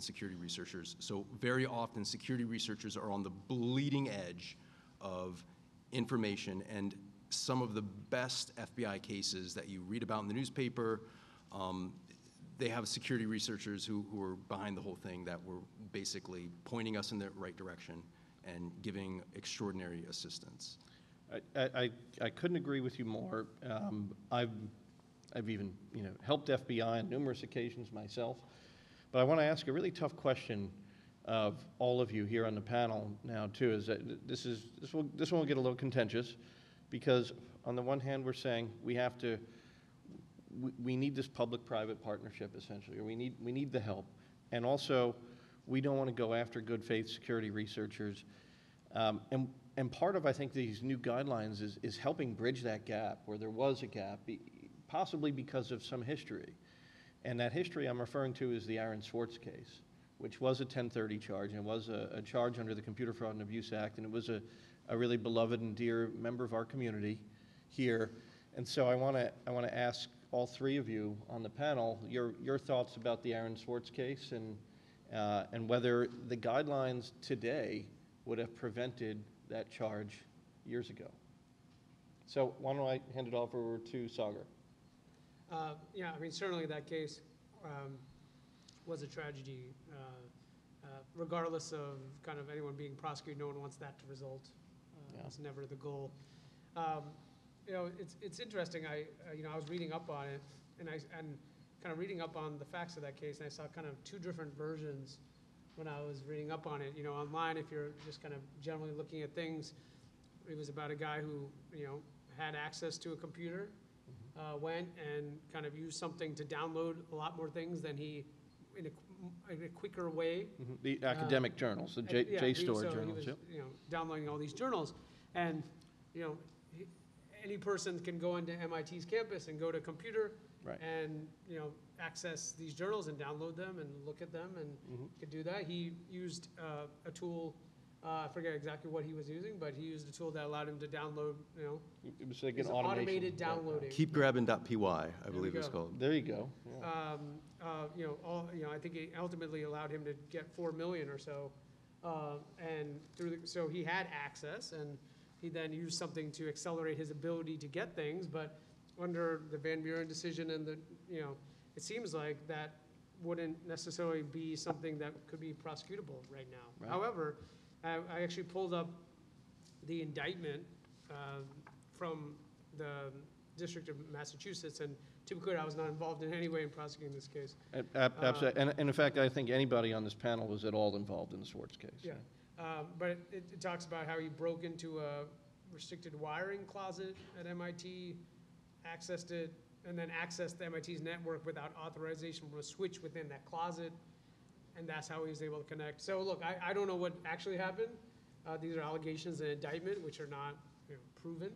security researchers. So very often security researchers are on the bleeding edge of information, and some of the best FBI cases that you read about in the newspaper, they have security researchers who are behind the whole thing that were basically pointing us in the right direction and giving extraordinary assistance. I couldn't agree with you more. I've even, you know, helped FBI on numerous occasions myself, but I want to ask a really tough question of all of you here on the panel now too. Is that this will get a little contentious, because on the one hand we're saying we need this public-private partnership essentially, or we need the help, and also we don't want to go after good faith security researchers, and part of, I think, these new guidelines is helping bridge that gap where there was a gap, possibly because of some history. And that history I'm referring to is the Aaron Swartz case, which was a 1030 charge, and it was a charge under the Computer Fraud and Abuse Act, and it was a really beloved and dear member of our community here. And so I want to ask all three of you on the panel your thoughts about the Aaron Swartz case and whether the guidelines today would have prevented that charge years ago. So why don't I hand it over to Sagar? Yeah, I mean, certainly that case was a tragedy. Regardless of kind of anyone being prosecuted, no one wants that to result. That's never the goal. You know, it's interesting. I was reading up on it, and kind of reading up on the facts of that case, and I saw kind of two different versions when I was reading up on it, you know, online, if you're just kind of generally looking at things, it was about a guy who, you know, had access to a computer, went and kind of used something to download a lot more things than he, in a quicker way. Mm-hmm. The academic journals, the JSTOR journals. He was, you know, downloading all these journals, and, you know, any person can go into MIT's campus and go to computer and access these journals and download them and look at them and could do that. He used a tool. I forget exactly what he was using, but he used a tool that allowed him to download, It was like an automated downloading. Keepgrabbin.py, I believe it's called. There you go. Yeah. I think it ultimately allowed him to get 4 million or so, and so he had access, and he then used something to accelerate his ability to get things. But under the Van Buren decision and the, it seems like that wouldn't necessarily be something that could be prosecutable right now. Right. However, I actually pulled up the indictment from the District of Massachusetts, and typically I was not involved in any way in prosecuting this case. Absolutely, and in fact, I think anybody on this panel was at all involved in the Swartz case. Yeah, but it talks about how he broke into a restricted wiring closet at MIT, accessed it, and then accessed the MIT's network without authorization from a switch within that closet. And that's how he was able to connect. So look, I don't know what actually happened. These are allegations and indictment, which are not proven.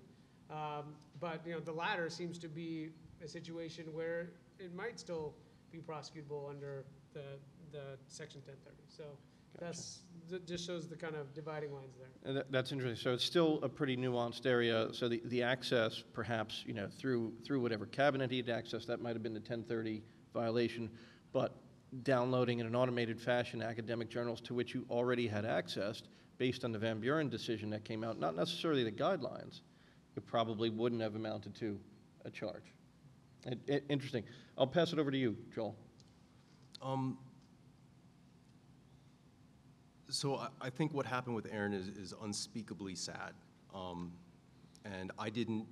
But the latter seems to be a situation where it might still be prosecutable under the Section 1030. So that just shows the kind of dividing lines there. And that's interesting. So it's still a pretty nuanced area. So the access, perhaps through whatever cabinet he had access, that might have been the 1030 violation, but downloading in an automated fashion academic journals to which you already had access based on the Van Buren decision that came out, not necessarily the guidelines, it probably wouldn't have amounted to a charge. Interesting. I'll pass it over to you, Joel. So I think what happened with Aaron is unspeakably sad. And I didn't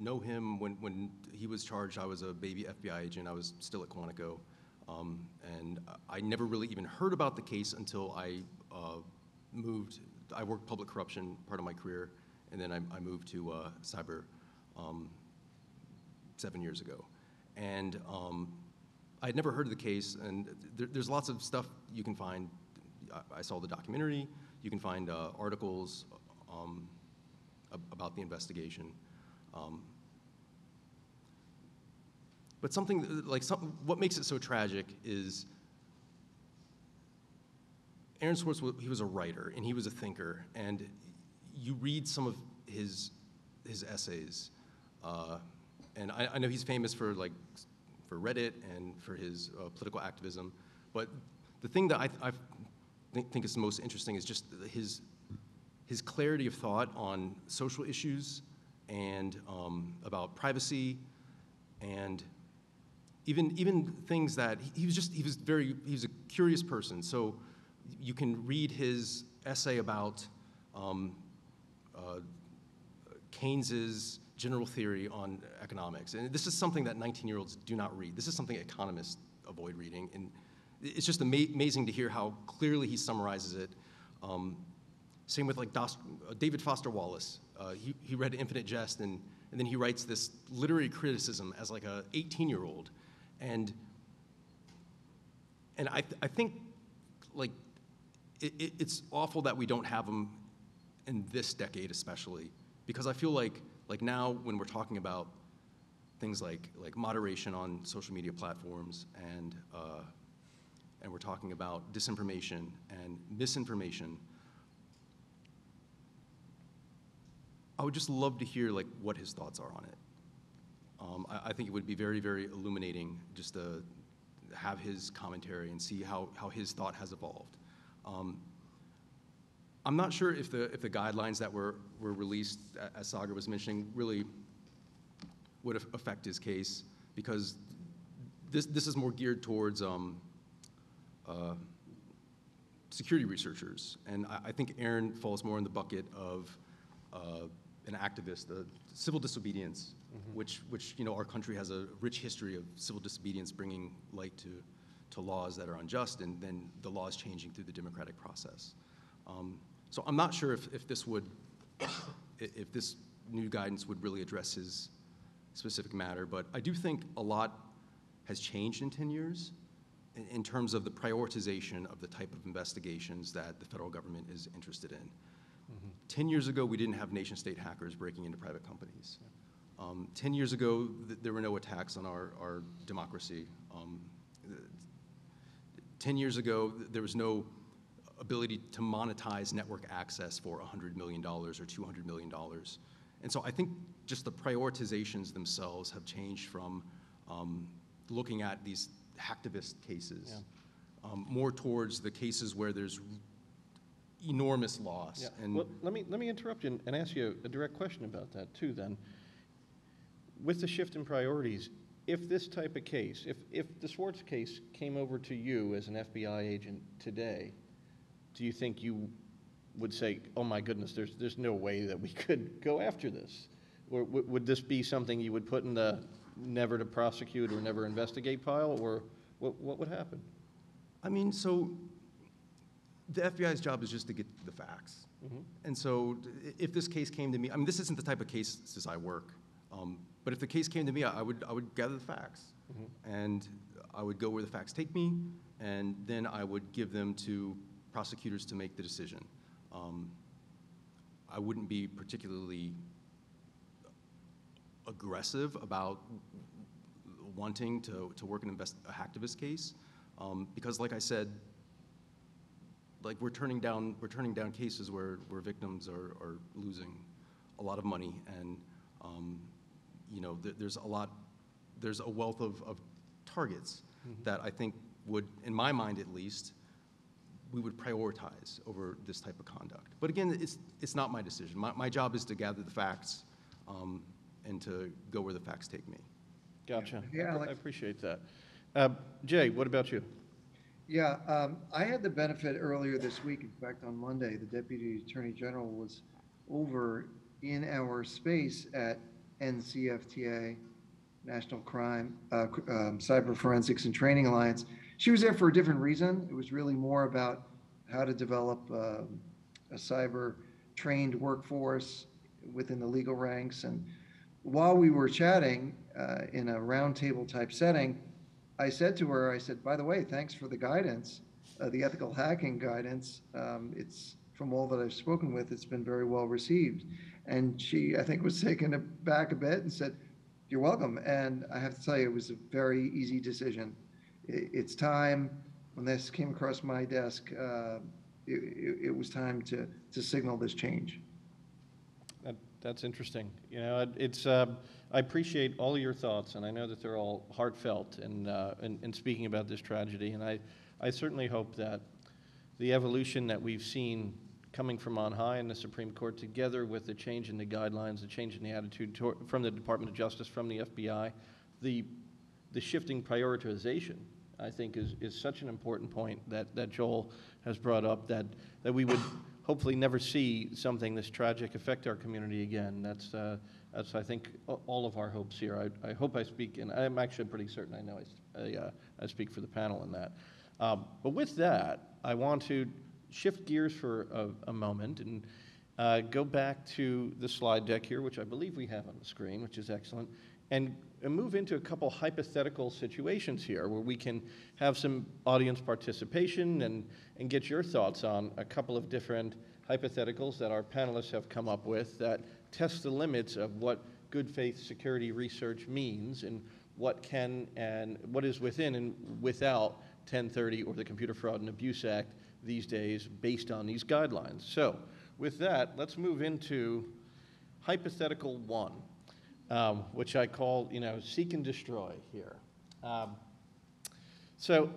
know him when he was charged. I was a baby FBI agent. I was still at Quantico. And I never really even heard about the case until I moved. I worked public corruption part of my career, and then I moved to cyber 7 years ago. And I had never heard of the case, and there's lots of stuff you can find. I saw the documentary. You can find articles about the investigation. But what makes it so tragic is Aaron Swartz, he was a writer and he was a thinker, and you read some of his essays, and I know he's famous for Reddit and for his political activism, but the thing that I think is the most interesting is just his clarity of thought on social issues and about privacy and even things that he was a curious person. So you can read his essay about Keynes's general theory on economics. And this is something that 19-year-olds do not read. This is something economists avoid reading. And it's just amazing to hear how clearly he summarizes it. Same with David Foster Wallace. He read Infinite Jest, and then he writes this literary criticism as a 18-year-old. And I think it's awful that we don't have them in this decade especially, because I feel like now when we're talking about things like moderation on social media platforms and we're talking about disinformation and misinformation, I would just love to hear what his thoughts are on it. I think it would be very, very illuminating just to have his commentary and see how his thought has evolved. I'm not sure if the guidelines that were released, as Sagar was mentioning, really would affect his case, because this is more geared towards security researchers, and I think Aaron falls more in the bucket of an activist, civil disobedience, which our country has a rich history of civil disobedience bringing light to laws that are unjust, and then the laws changing through the democratic process. So I'm not sure if this new guidance would really address his specific matter, but I do think a lot has changed in 10 years in terms of the prioritization of the type of investigations that the federal government is interested in. 10 years ago, we didn't have nation-state hackers breaking into private companies. 10 years ago, there were no attacks on our democracy. 10 years ago, there was no ability to monetize network access for $100 million or $200 million. And so I think just the prioritizations themselves have changed from looking at these hacktivist cases, yeah, more towards the cases where there's enormous loss. Yeah. And well, let me interrupt you and ask you a direct question about that too then. With the shift in priorities, if this type of case, if the Swartz case came over to you as an FBI agent today, do you think you would say, oh my goodness, there's no way that we could go after this? Or would this be something you would put in the never to prosecute or never investigate pile, or what would happen? I mean, so the FBI's job is just to get the facts. Mm-hmm. And so if this case came to me, I mean, this isn't the type of cases I work, but if the case came to me, I would gather the facts, mm-hmm, and I would go where the facts take me, and then I would give them to prosecutors to make the decision. I wouldn't be particularly aggressive about wanting to work in a hacktivist case, because, like I said, like we're turning down cases where victims are losing a lot of money, and you know, there's a wealth of targets, mm-hmm, that I think would, in my mind at least, we would prioritize over this type of conduct. But again, it's not my decision. My job is to gather the facts. And to go where the facts take me. Gotcha. Yeah, Alex, I appreciate that. Jay, what about you? Yeah, I had the benefit earlier this week. In fact, on Monday, the Deputy Attorney General was over in our space at NCFTA, National Cyber Forensics and Training Alliance. She was there for a different reason. It was really more about how to develop a cyber-trained workforce within the legal ranks. And while we were chatting in a roundtable type setting, I said to her, I said, by the way, thanks for the guidance, the ethical hacking guidance. It's, from all that I've spoken with, it's been very well received. And she, I think, was taken aback a bit and said, you're welcome. And I have to tell you, it was a very easy decision. It's time, when this came across my desk, it was time to signal this change. That's interesting. You know, it's. I appreciate all of your thoughts, and I know that they're all heartfelt in speaking about this tragedy. And I certainly hope that the evolution that we've seen coming from on high in the Supreme Court, together with the change in the guidelines, the change in the attitude from the Department of Justice, from the FBI, the shifting prioritization, I think, is such an important point that Joel has brought up, that we would hopefully never see something this tragic affect our community again. That's I think, all of our hopes here. I hope I speak, and I'm actually pretty certain I know I speak for the panel in that. But with that, I want to shift gears for a moment and go back to the slide deck here, which I believe we have on the screen, which is excellent, and move into a couple hypothetical situations here where we can have some audience participation and get your thoughts on a couple of different hypotheticals that our panelists have come up with that test the limits of what good faith security research means and what can and what is within and without 1030 or the Computer Fraud and Abuse Act these days based on these guidelines. So with that, let's move into hypothetical one. Which I call, you know, seek and destroy here. So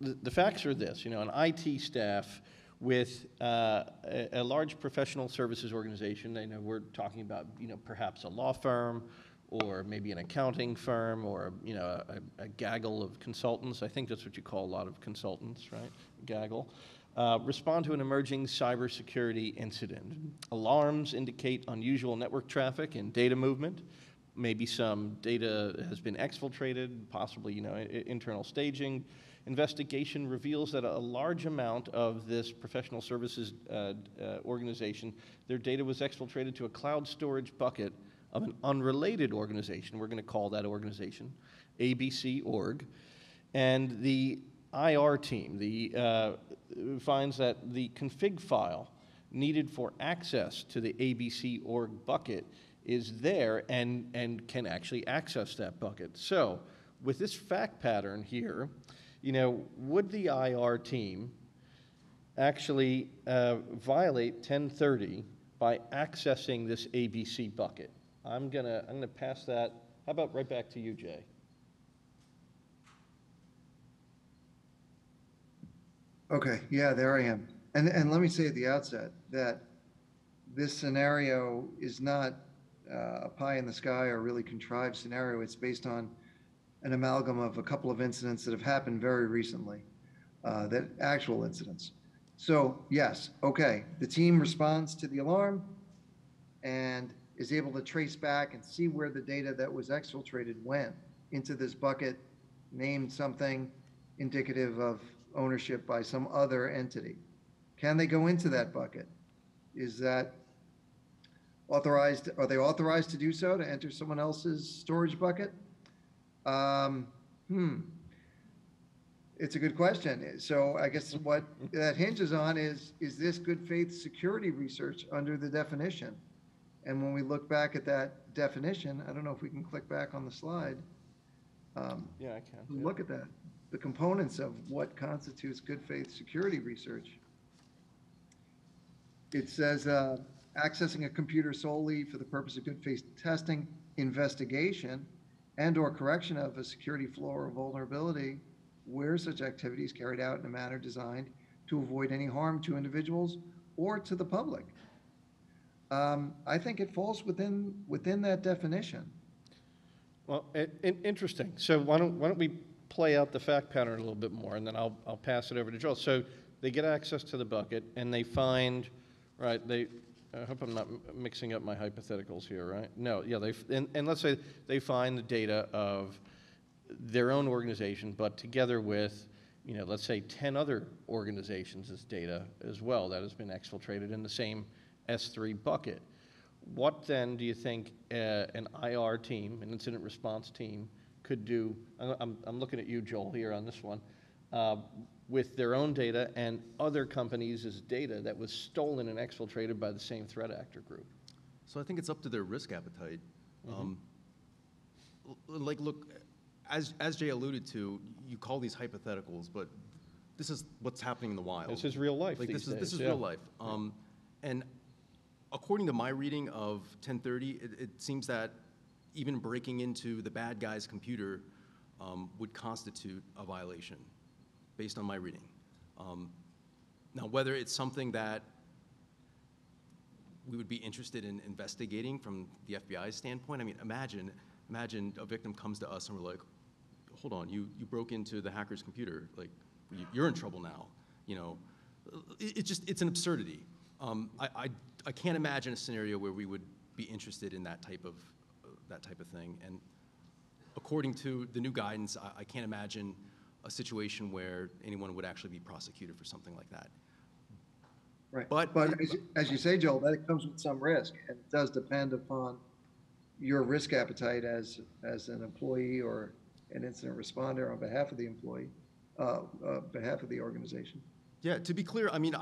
the facts are this, you know, an IT staff with a large professional services organization. They know we're talking about, you know, perhaps a law firm or maybe an accounting firm or, you know, a gaggle of consultants. I think that's what you call a lot of consultants, right? Gaggle. Respond to an emerging cybersecurity incident. Alarms indicate unusual network traffic and data movement. Maybe some data has been exfiltrated, possibly, you know, internal staging. Investigation reveals that a large amount of this professional services organization, their data was exfiltrated to a cloud storage bucket of an unrelated organization. We're going to call that organization ABC Org. And the IR team finds that the config file needed for access to the ABC org bucket is there and can actually access that bucket. So with this fact pattern here, you know, would the IR team actually violate 1030 by accessing this ABC bucket? I'm gonna pass that. How about right back to you, Jay? Okay, yeah, there I am. And let me say at the outset that this scenario is not a pie in the sky or really contrived scenario. It's based on an amalgam of a couple of incidents that have happened very recently, that actual incidents. So yes, okay, the team responds to the alarm and is able to trace back and see where the data that was exfiltrated went into this bucket, named something indicative of ownership by some other entity. Can they go into that bucket? Is that authorized? Are they authorized to do so, to enter someone else's storage bucket? It's a good question. So I guess what that hinges on is this good faith security research under the definition? And when we look back at that definition, I don't know if we can click back on the slide. Yeah, I can. Look at that. The components of what constitutes good faith security research. It says accessing a computer solely for the purpose of good faith testing, investigation, and or correction of a security flaw or vulnerability where such activity is carried out in a manner designed to avoid any harm to individuals or to the public. I think it falls within that definition. Well, interesting. So why don't we play out the fact pattern a little bit more, and then I'll pass it over to Joel. So they get access to the bucket, and they find, right? I hope I'm not mixing up my hypotheticals here, right? No, yeah. And let's say they find the data of their own organization, but together with, you know, let's say 10 other organizations' data as well that has been exfiltrated in the same S3 bucket. What then do you think an IR team, an incident response team, could do? I'm looking at you, Joel, here on this one, with their own data and other companies' data that was stolen and exfiltrated by the same threat actor group. So I think it's up to their risk appetite. Like, look, as Jay alluded to, you call these hypotheticals, but this is what's happening in the wild. This is real life. Like, this is real life. And according to my reading of 1030, it seems that even breaking into the bad guy's computer would constitute a violation, based on my reading. Now, whether it's something that we would be interested in investigating from the FBI's standpoint, I mean, imagine a victim comes to us and we're like, hold on, you broke into the hacker's computer, like, you're in trouble now, you know. It's an absurdity. I can't imagine a scenario where we would be interested in that type of thing. And according to the new guidance, I can't imagine a situation where anyone would actually be prosecuted for something like that. Right. But as you say, Joel, that comes with some risk, and it does depend upon your risk appetite as an employee or an incident responder on behalf of the employee, behalf of the organization. Yeah. To be clear, I mean,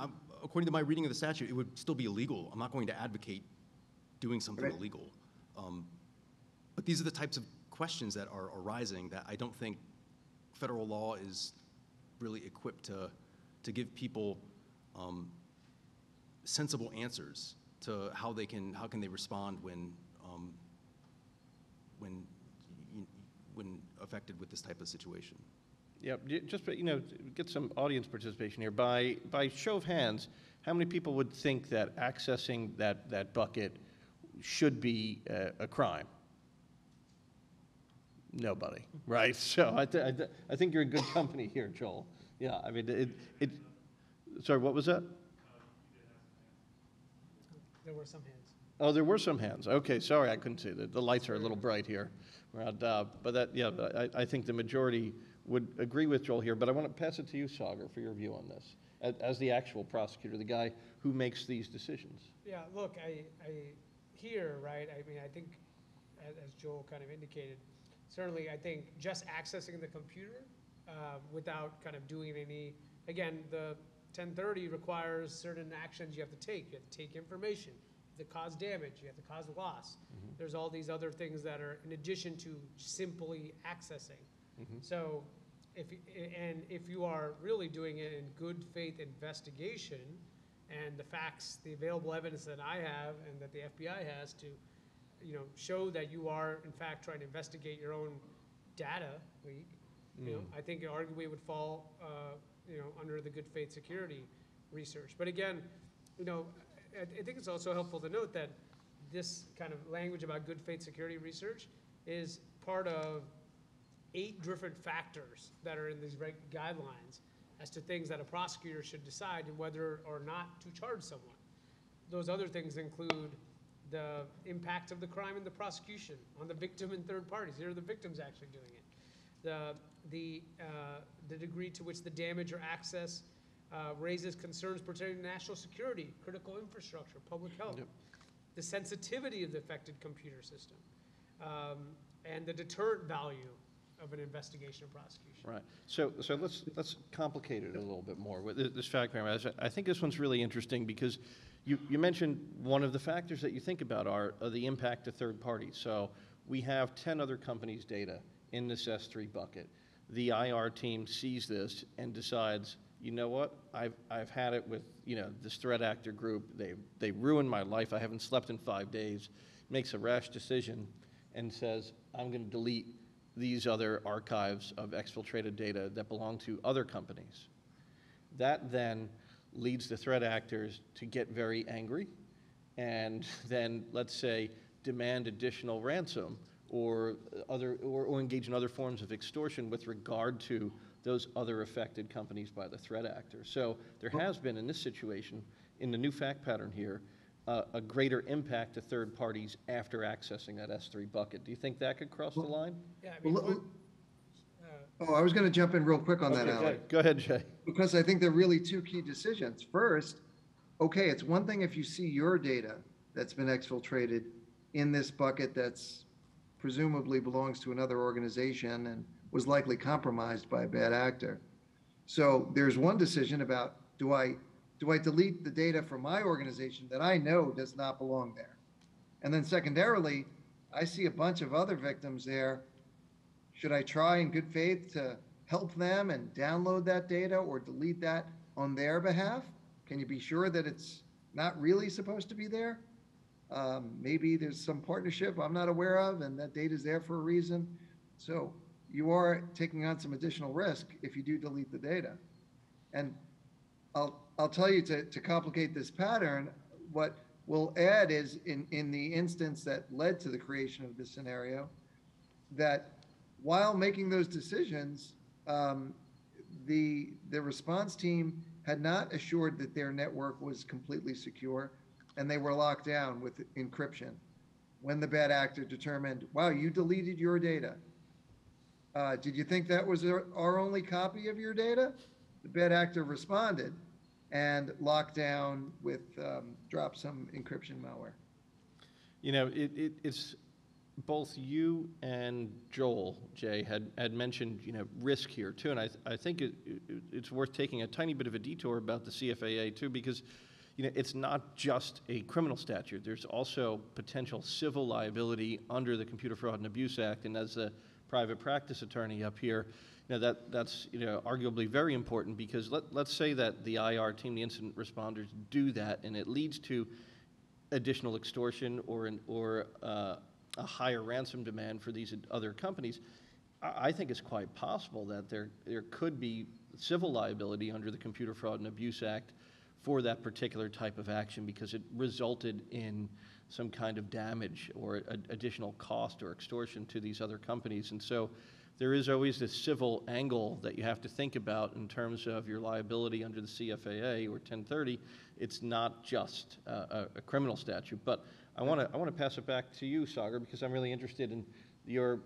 according to my reading of the statute, it would still be illegal. I'm not going to advocate doing something illegal. But these are the types of questions that are arising that I don't think federal law is really equipped to give people sensible answers to how can they respond when affected with this type of situation. Yeah, just, you know, get some audience participation here. By show of hands, how many people would think that accessing that bucket should be a crime? Nobody, right? So I think you're in good company here, Joel. Yeah, I mean, sorry, what was that? There were some hands. Oh, there were some hands. Okay, sorry, I couldn't see. The lights are a little bright here. But that, yeah, I think the majority would agree with Joel here, but I want to pass it to you, Sagar, for your view on this, as the actual prosecutor, the guy who makes these decisions. Yeah, look, I mean, I think, as Joel kind of indicated, certainly I think just accessing the computer without kind of doing any, again, the 1030 requires certain actions you have to take. You have to take information. to cause damage, you have to cause loss. Mm-hmm. There's all these other things that are in addition to simply accessing. Mm-hmm. So if you are really doing it in good faith investigation, and the facts, the available evidence that I have and that the FBI has to, show that you are in fact trying to investigate your own data leak, I think it arguably would fall, under the good faith security research. But again, I think it's also helpful to note that this kind of language about good faith security research is part of 8 different factors that are in these guidelines as to things that a prosecutor should decide and whether or not to charge someone. Those other things include the impact of the crime and the prosecution on the victim and third parties. Here are the victims actually doing it. The degree to which the damage or access raises concerns pertaining to national security, critical infrastructure, public health, yep. The sensitivity of the affected computer system, and the deterrent value of an investigation or prosecution. Right. So let's complicate it a little bit more with this fact, Kramer. I think this one's really interesting because you mentioned one of the factors that you think about are the impact to third parties. So we have 10 other companies' data in this S3 bucket. The IR team sees this and decides, you know what? I've had it with this threat actor group. They ruined my life. I haven't slept in 5 days. Makes a rash decision and says, I'm going to delete these other archives of exfiltrated data that belong to other companies. That then leads the threat actors to get very angry and then, let's say, demand additional ransom or engage in other forms of extortion with regard to those other affected companies by the threat actor. So there has been, in this situation, in the new fact pattern here, a greater impact to third parties after accessing that S3 bucket. Do you think that could cross the line? Yeah. I was going to jump in real quick on that, Alex. Go ahead, Jay. Because I think there are really 2 key decisions. First, okay, it's one thing if you see your data that's been exfiltrated in this bucket that's presumably belongs to another organization and was likely compromised by a bad actor. So there's one decision about do I delete the data from my organization that I know does not belong there? And then secondarily, I see a bunch of other victims there. Should I try in good faith to help them and download that data or delete that on their behalf? Can you be sure that it's not really supposed to be there? Maybe there's some partnership I'm not aware of and that data is there for a reason. So you are taking on some additional risk if you do delete the data. And I'll tell you to complicate this pattern, what we'll add is in the instance that led to the creation of this scenario, that while making those decisions, the response team had not assured that their network was completely secure and they were locked down with encryption. When the bad actor determined, wow, you deleted your data. Did you think that was our only copy of your data? The bad actor responded and locked down with dropped some encryption malware. It's both you and Joel, Jay, had mentioned risk here too, and I think it's worth taking a tiny bit of a detour about the CFAA too, because it's not just a criminal statute. There's also potential civil liability under the Computer Fraud and Abuse Act, and as a private practice attorney up here, that's arguably very important, because let's say that the IR team, the incident responders, do that, and it leads to additional extortion or a higher ransom demand for these other companies. I think it's quite possible that there could be civil liability under the Computer Fraud and Abuse Act for that particular type of action, because it resulted in some kind of damage or additional cost or extortion to these other companies. And so there is always this civil angle that you have to think about in terms of your liability under the CFAA or 1030. It's not just a criminal statute. But I want to pass it back to you, Sagar, because I'm really interested in your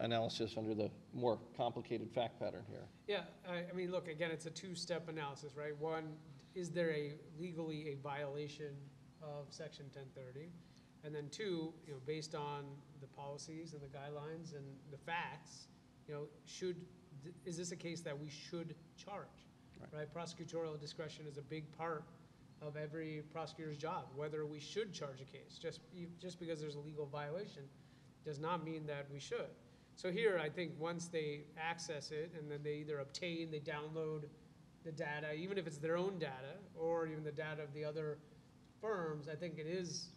analysis under the more complicated fact pattern here. Yeah, I mean, look, again, it's a 2-step analysis, right? One, is there legally a violation of Section 1030? And then 2, based on the policies and the guidelines and the facts, is this a case that we should charge, right? Prosecutorial discretion is a big part of every prosecutor's job, whether we should charge a case. Just because there's a legal violation does not mean that we should. So here, I think once they access it, and then they either obtain, they download the data, even if it's their own data, or even the data of the other firms, I think it is,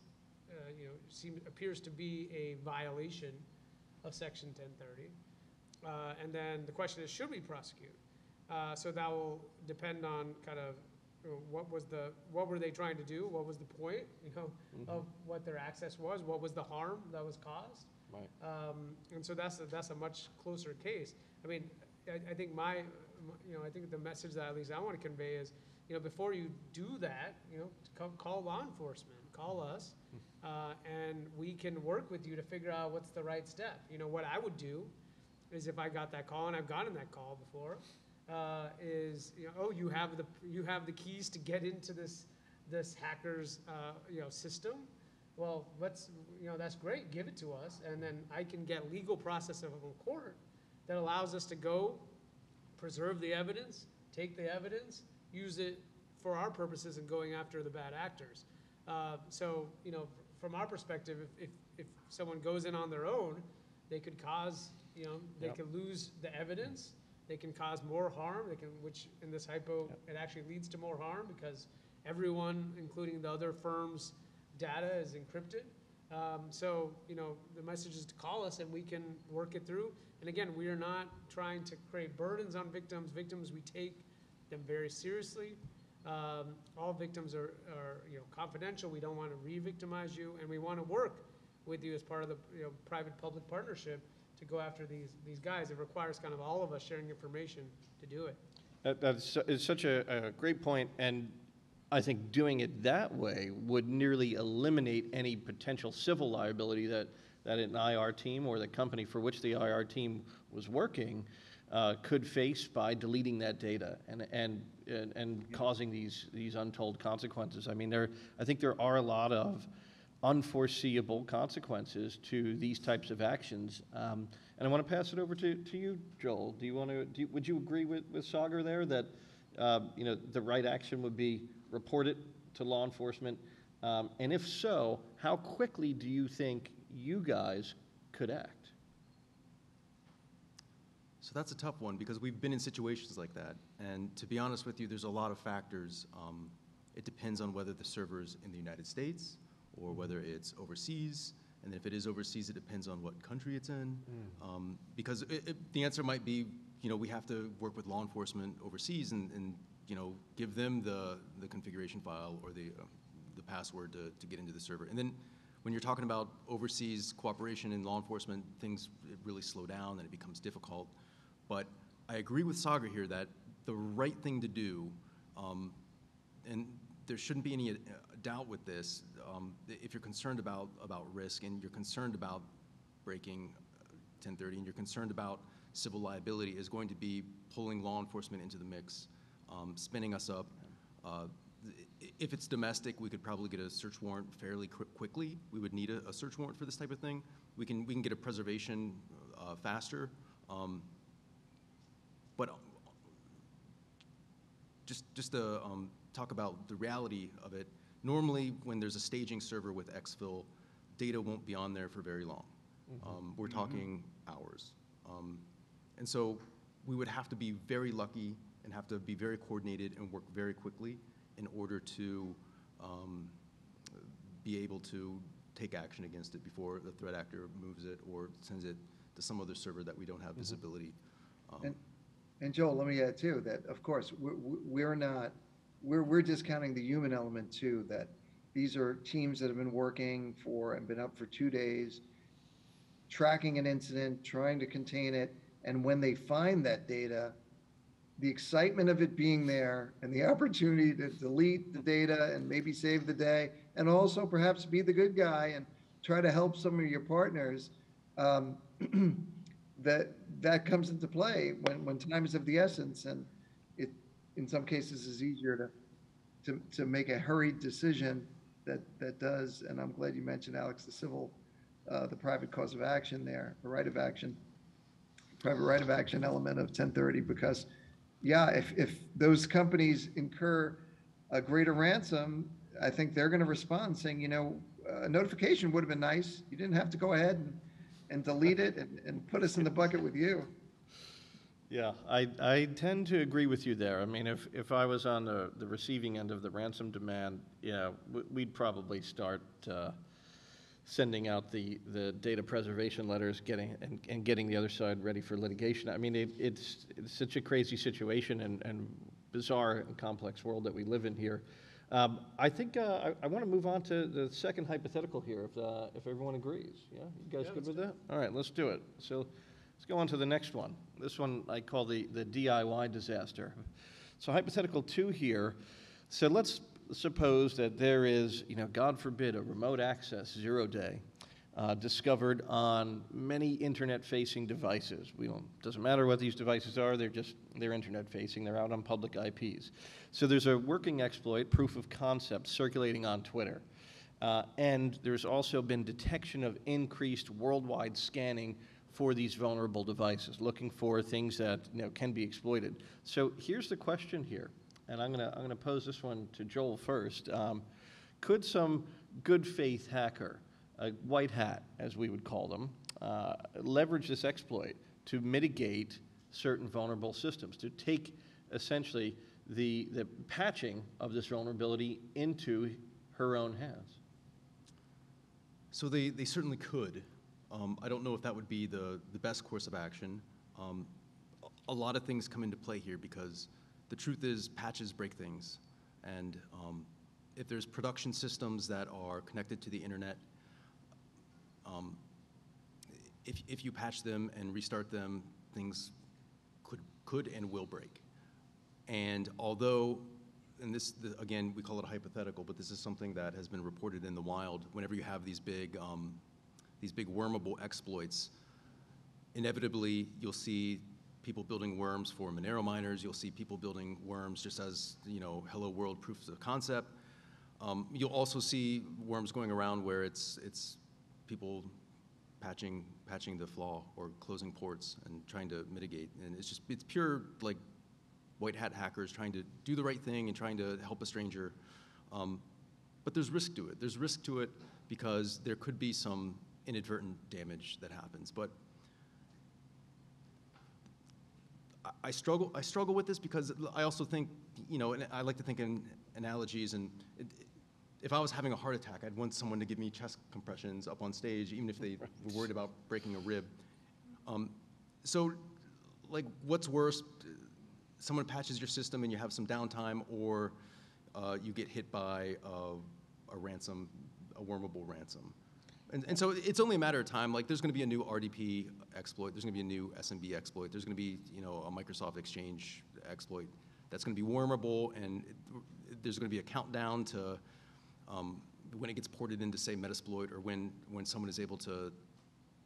appears to be a violation of Section 1030. And then the question is, should we prosecute? So that will depend on kind of what were they trying to do? What was the point, of what their access was? What was the harm that was caused? Right. And so that's a much closer case. I mean, I think I think the message that at least I want to convey is, before you do that, call law enforcement, call us, and we can work with you to figure out what's the right step. What I would do is if I got that call, and I've gotten that call before, is oh, you have the keys to get into this hacker's system. Well, let's that's great. Give it to us, and then I can get legal process of a court that allows us to go preserve the evidence, take the evidence, use it for our purposes in going after the bad actors. So from our perspective, if someone goes in on their own, they could cause they could lose the evidence. They can cause more harm. They can, which in this hypo, it actually leads to more harm because everyone, including the other firm's data, is encrypted. So the message is to call us and we can work it through. And again, we are not trying to create burdens on victims. We take them very seriously. All victims are confidential. We don't want to re-victimize you, and we want to work with you as part of the private-public partnership to go after these guys. It requires kind of all of us sharing information to do it. It's such a great point, and I think doing it that way would nearly eliminate any potential civil liability that an IR team or the company for which the IR team was working could face by deleting that data and causing these untold consequences. I mean, I think there are a lot of unforeseeable consequences to these types of actions, and I want to pass it over to you, Joel. Would you agree with Sagar there that the right action would be report it to law enforcement, and if so, how quickly do you think you guys could act? So that's a tough one because we've been in situations like that, and to be honest with you, there's a lot of factors. It depends on whether the server's in the United States or whether it's overseas, and if it is overseas, it depends on what country it's in. Because the answer might be, we have to work with law enforcement overseas and give them the configuration file or the password to get into the server. And then when you're talking about overseas cooperation in law enforcement, things really slow down and it becomes difficult. But I agree with Sagar here that the right thing to do, and there shouldn't be any doubt with this, if you're concerned about risk and you're concerned about breaking 1030 and you're concerned about civil liability, is going to be pulling law enforcement into the mix, spinning us up. If it's domestic, we could probably get a search warrant fairly quickly. We would need a search warrant for this type of thing. We can get a preservation faster, but just to talk about the reality of it. Normally, when there's a staging server with exfil, data won't be on there for very long. We're talking hours. And so we would have to be very lucky and have to be very coordinated and work very quickly in order to be able to take action against it before the threat actor moves it or sends it to some other server that we don't have visibility. And Joel, let me add too that, of course, we're discounting the human element too, that these are teams that have been working been up for 2 days, tracking an incident, trying to contain it, and when they find that data, the excitement of it being there and the opportunity to delete the data and maybe save the day, and also perhaps be the good guy and try to help some of your partners, that comes into play when time is of the essence, and it in some cases is easier to make a hurried decision that does, and I'm glad you mentioned, Alex, the private cause of action there, the right of action, private right of action element of 1030, because if those companies incur a greater ransom, I think they're going to respond saying, you know, a notification would have been nice. You didn't have to go ahead and delete it and put us in the bucket with you. Yeah, I tend to agree with you there. I mean, if I was on the receiving end of the ransom demand, yeah, we'd probably start sending out the data preservation letters, getting the other side ready for litigation. I mean, it's such a crazy situation and bizarre and complex world that we live in here. I think I want to move on to the second hypothetical here, if everyone agrees. Yeah, you guys good with that? All right, let's do it. So let's go on to the next one. This one I call the DIY disaster. So hypothetical 2 here. So let's suppose that there is, you know, God forbid, a remote access 0-day discovered on many internet-facing devices. We don't, doesn't matter what these devices are, they're internet-facing, they're out on public IPs. So there's a working exploit, proof of concept, circulating on Twitter. And there's also been detection of increased worldwide scanning for these vulnerable devices, looking for things that, you know, can be exploited. So here's the question here, and I'm gonna pose this one to Joel first. Could some good faith hacker, a white hat as we would call them, leverage this exploit to mitigate certain vulnerable systems, to take essentially the patching of this vulnerability into her own hands? So they certainly could. I don't know if that would be the best course of action. A lot of things come into play here because the truth is patches break things. And if there's production systems that are connected to the internet, if you patch them and restart them, things could and will break. And although, and this, again, we call it a hypothetical, but this is something that has been reported in the wild. Whenever you have these big wormable exploits, inevitably you'll see people building worms for Monero miners, you'll see people building worms just as, you know, hello world proofs of concept. You'll also see worms going around where it's people patching the flaw or closing ports and trying to mitigate. And it's just, it's pure like white hat hackers trying to do the right thing and trying to help a stranger. But there's risk to it. There's risk to it because there could be some inadvertent damage that happens, but I struggle with this because I also think, you know, and I like to think in analogies, and if I was having a heart attack, I'd want someone to give me chest compressions up on stage, even if they were worried about breaking a rib. So, like, what's worse? Someone patches your system and you have some downtime, or you get hit by a ransom, a wormable ransom. And so it's only a matter of time. Like, there's going to be a new RDP exploit. There's going to be a new SMB exploit. There's going to be, you know, a Microsoft Exchange exploit that's going to be wormable, and there's going to be a countdown to when it gets ported into, say, Metasploit, or when someone is able to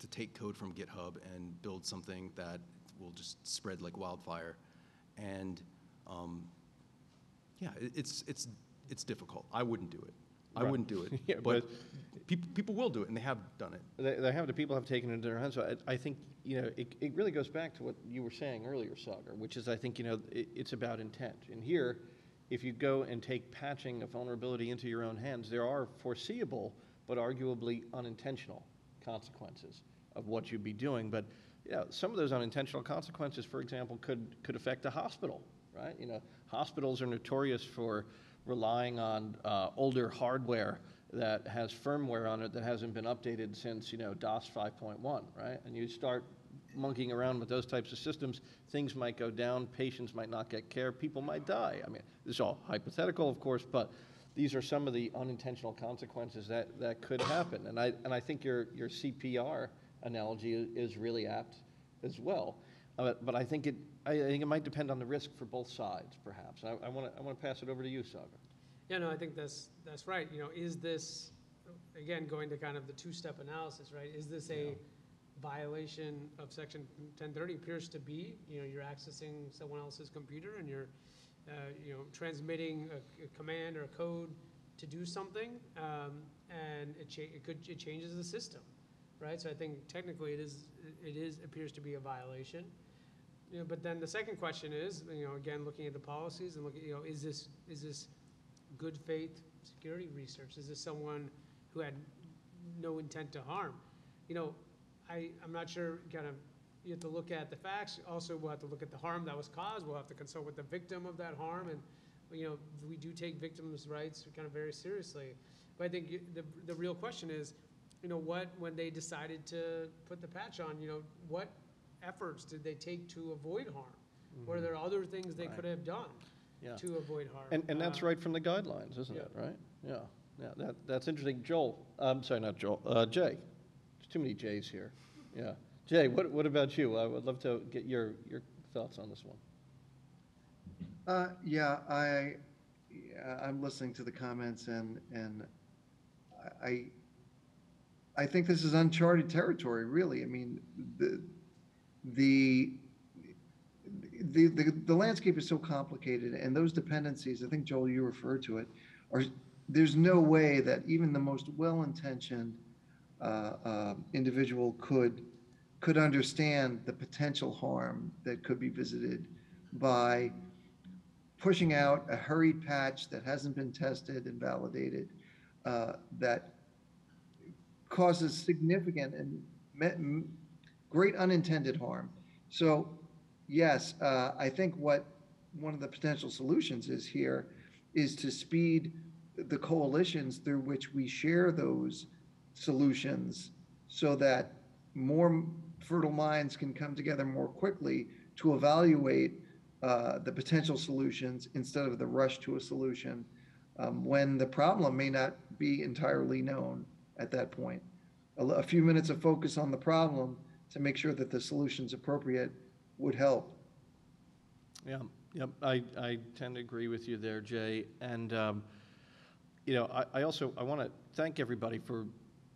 take code from GitHub and build something that will just spread like wildfire. And yeah, it's difficult. I wouldn't do it. Right. I wouldn't do it, yeah, but people will do it, and they have done it. People have taken it into their hands. So I think, you know, it really goes back to what you were saying earlier, Sagar, which is, I think, you know, it's about intent. And here, if you go and take patching a vulnerability into your own hands, there are foreseeable but arguably unintentional consequences of what you'd be doing. But, you know, some of those unintentional consequences, for example, could affect a hospital, right? You know, hospitals are notorious for relying on older hardware that has firmware on it that hasn't been updated since, you know, DOS 5.1, right? And you start monkeying around with those types of systems, things might go down, patients might not get care, people might die. I mean, this is all hypothetical, of course, but these are some of the unintentional consequences that could happen. And I think your CPR analogy is really apt as well. But I think it might depend on the risk for both sides, perhaps. I want to pass it over to you, Sagar. Yeah, no, I think that's right. You know, is this, again, going to kind of the two-step analysis, right? Is this a violation of Section 1030? Appears to be. You know, you're accessing someone else's computer and you're, you know, transmitting a command or a code to do something, and it changes the system, right? So I think technically appears to be a violation. You know, but then the second question is, you know, again, looking at the policies and looking, you know, is this good faith security research? Is this someone who had no intent to harm? You know, I'm not sure, kind of, you have to look at the facts. Also, we'll have to look at the harm that was caused. We'll have to consult with the victim of that harm. And, you know, we do take victims' rights kind of very seriously. But I think the real question is, you know, what, when they decided to put the patch on, you know, what efforts did they take to avoid harm? Mm-hmm. Were there other things they could have done to avoid harm? And that's right from the guidelines, isn't it, right? Yeah. Yeah, that's interesting. Joel, I'm sorry, not Joel, Jay. There's too many J's here. Yeah. Jay, what about you? I would love to get your thoughts on this one. I'm listening to the comments, and I think this is uncharted territory, really. I mean, the landscape is so complicated, and those dependencies, I think, Joel, you referred to it, are, there's no way that even the most well-intentioned individual could understand the potential harm that could be visited by pushing out a hurried patch that hasn't been tested and validated, that causes significant and great unintended harm. So yes, I think what one of the potential solutions is here is to speed the coalitions through which we share those solutions so that more fertile minds can come together more quickly to evaluate the potential solutions instead of the rush to a solution when the problem may not be entirely known at that point. A few minutes of focus on the problem to make sure that the solution's appropriate would help. Yeah, yep. I tend to agree with you there, Jay. And you know, I also want to thank everybody for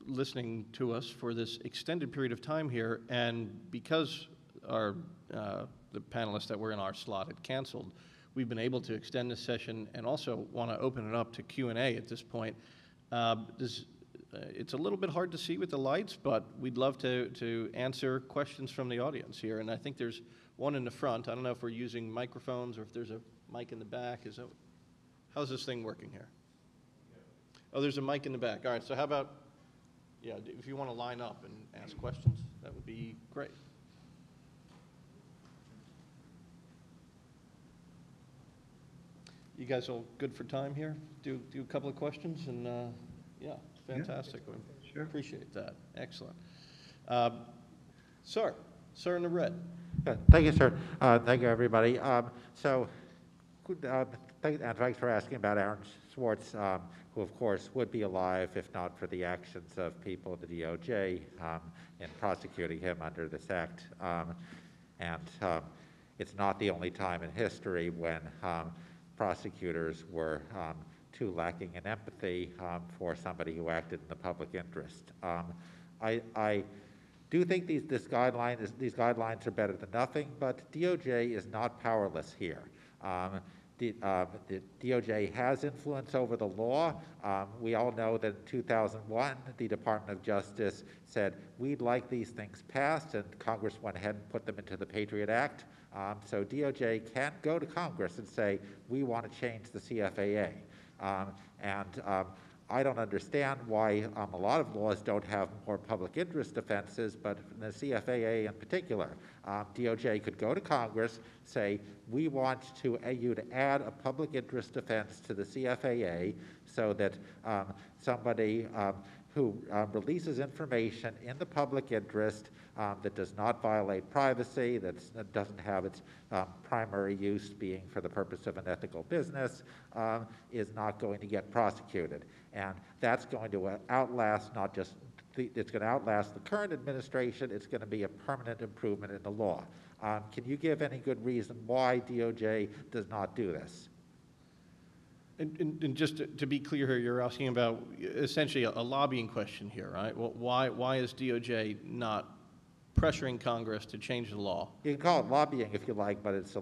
listening to us for this extended period of time here, and because our the panelists that were in our slot had canceled, we've been able to extend this session and also want to open it up to Q&A at this point. It's a little bit hard to see with the lights, but we'd love to answer questions from the audience here, and I think there's one in the front. I don't know if we're using microphones or if there's a mic in the back. Is that, how's this thing working here? Oh, there's a mic in the back. All right, so how about, yeah, if you want to line up and ask questions, that would be great. You guys all good for time here? Do a couple of questions, and yeah, fantastic. Yeah, sure. Appreciate that. Excellent. Sir in the red. Thank you, sir. Thank you, everybody. Thanks for asking about Aaron Swartz, who of course would be alive if not for the actions of people at the DOJ in prosecuting him under this act. It's not the only time in history when prosecutors were too lacking in empathy for somebody who acted in the public interest. I do think these guidelines are better than nothing, but DOJ is not powerless here. The DOJ has influence over the law. We all know that in 2001, the Department of Justice said, we'd like these things passed, and Congress went ahead and put them into the Patriot Act. So DOJ can go to Congress and say, we want to change the CFAA. I don't understand why a lot of laws don't have more public interest offenses, but the CFAA in particular. DOJ could go to Congress, say, we want to you to add a public interest offense to the CFAA so that somebody who releases information in the public interest that does not violate privacy, that doesn't have its primary use being for the purpose of an ethical business, is not going to get prosecuted. And that's going to outlast not just, it's going to outlast the current administration, it's going to be a permanent improvement in the law. Can you give any good reason why DOJ does not do this? And just to be clear here, you're asking about essentially a lobbying question here, right? Well, why is DOJ not pressuring Congress to change the law? You can call it lobbying if you like, but it's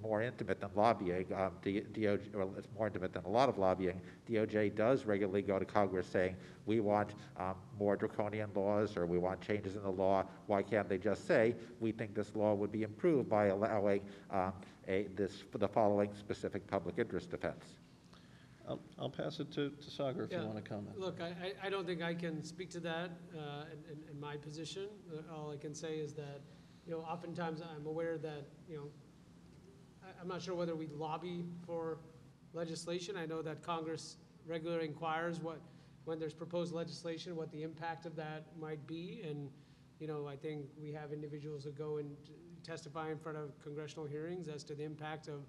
more intimate than lobbying. DOJ, well, it's more intimate than a lot of lobbying. DOJ does regularly go to Congress saying, we want more draconian laws, or we want changes in the law. Why can't they just say, we think this law would be improved by allowing the following specific public interest defense? I'll pass it to Sagar if you want to comment. Look, I don't think I can speak to that in my position. All I can say is that, oftentimes I'm aware that, I'm not sure whether we lobby for legislation. I know that Congress regularly inquires when there's proposed legislation, what the impact of that might be. And, I think we have individuals who go and testify in front of congressional hearings as to the impact of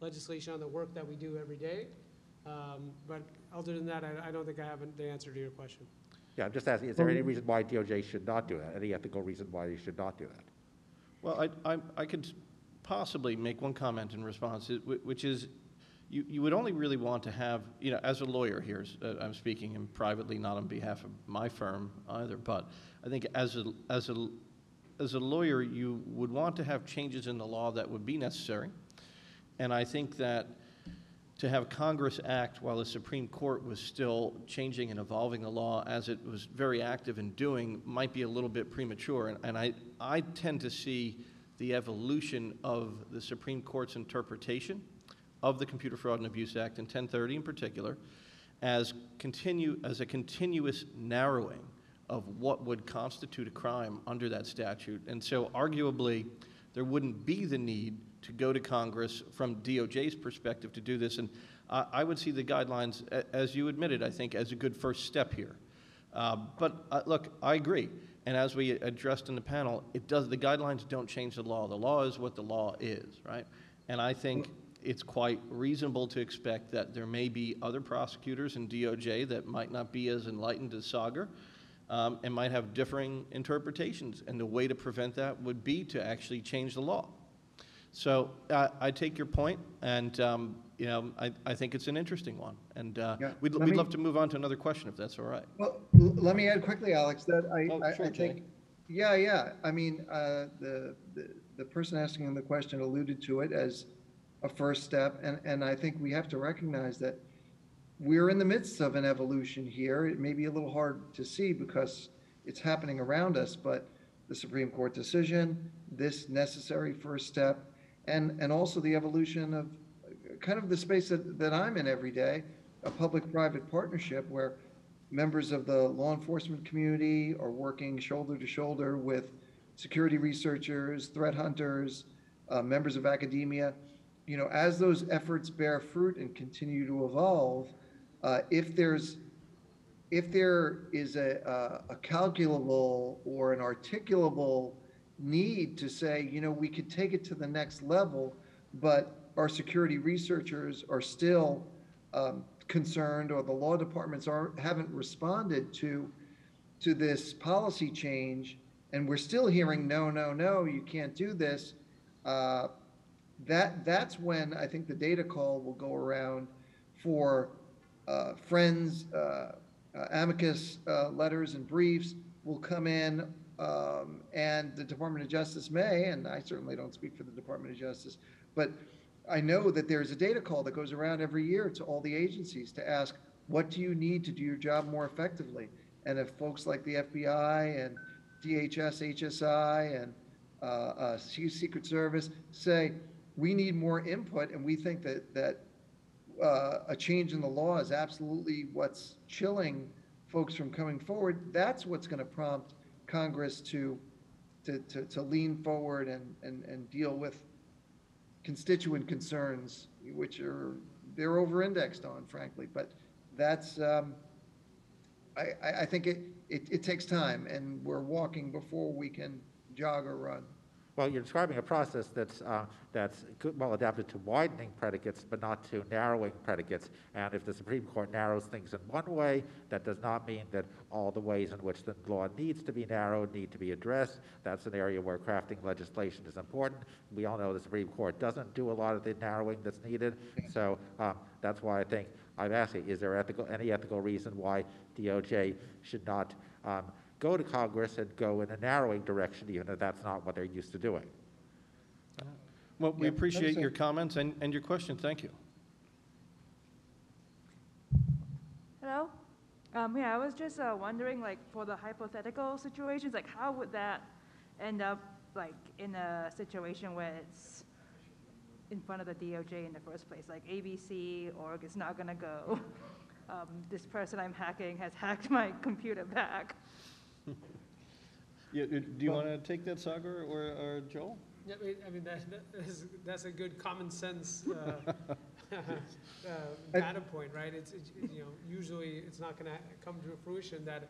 legislation on the work that we do every day. But other than that, I don't think I have the answer to your question. Yeah, I'm just asking, is there any reason why DOJ should not do that? Any ethical reason why they should not do that? Well, I could possibly make one comment in response, which is you would only really want to have, as a lawyer here, I'm speaking in privately, not on behalf of my firm either, but I think as a lawyer, you would want to have changes in the law that would be necessary. And I think that to have Congress act while the Supreme Court was still changing and evolving the law as it was very active in doing might be a little bit premature. And I tend to see the evolution of the Supreme Court's interpretation of the Computer Fraud and Abuse Act, and 1030 in particular, as a continuous narrowing of what would constitute a crime under that statute. And so arguably, there wouldn't be the need to go to Congress from DOJ's perspective to do this. And I would see the guidelines, as you admitted, I think, as a good first step here. But look, I agree. And as we addressed in the panel, the guidelines don't change the law. The law is what the law is, right? And I think it's quite reasonable to expect that there may be other prosecutors in DOJ that might not be as enlightened as Sagar, and might have differing interpretations. And the way to prevent that would be to actually change the law. So I take your point, and I think it's an interesting one. And we'd love to move on to another question, if that's all right. Well, let me add quickly, Alex, that I think, I mean, the person asking the question alluded to it as a first step, and I think we have to recognize that we're in the midst of an evolution here. It may be a little hard to see because it's happening around us, but the Supreme Court decision, this necessary first step, and also the evolution of kind of the space that I'm in every day, a public-private partnership where members of the law enforcement community are working shoulder to shoulder with security researchers, threat hunters, members of academia. As those efforts bear fruit and continue to evolve, if there is a calculable or an articulable need to say, we could take it to the next level, but our security researchers are still concerned, or the law departments haven't responded to this policy change, and we're still hearing no, you can't do this. That's when I think the data call will go around for friends, amicus letters and briefs will come in. And the Department of Justice may, and I certainly don't speak for the Department of Justice, but I know that there's a data call that goes around every year to all the agencies to ask, what do you need to do your job more effectively? And if folks like the FBI and DHS, HSI, and Secret Service say, we need more input, and we think that a change in the law is absolutely what's chilling folks from coming forward, that's what's going to prompt Congress to lean forward and deal with constituent concerns, which they're over-indexed on, frankly. But that's, I think it takes time, and we're walking before we can jog or run. Well, you're describing a process that's well adapted to widening predicates, but not to narrowing predicates. And if the Supreme Court narrows things in one way, that does not mean that all the ways in which the law needs to be narrowed need to be addressed. That's an area where crafting legislation is important. We all know the Supreme Court doesn't do a lot of the narrowing that's needed. So that's why I think I'm asking: is there any ethical reason why DOJ should not go to Congress and go in a narrowing direction, even though that's not what they're used to doing? Well, we appreciate your comments and your question. Thank you. Hello. I was just wondering, for the hypothetical situations, how would that end up, in a situation where it's in front of the DOJ in the first place, like ABC.org is not going to go. This person I'm hacking has hacked my computer back. Yeah, do you want to take that, Sagar, or Joel? Yeah, I mean, that's a good common sense data point, right? You know, usually it's not going to come to fruition that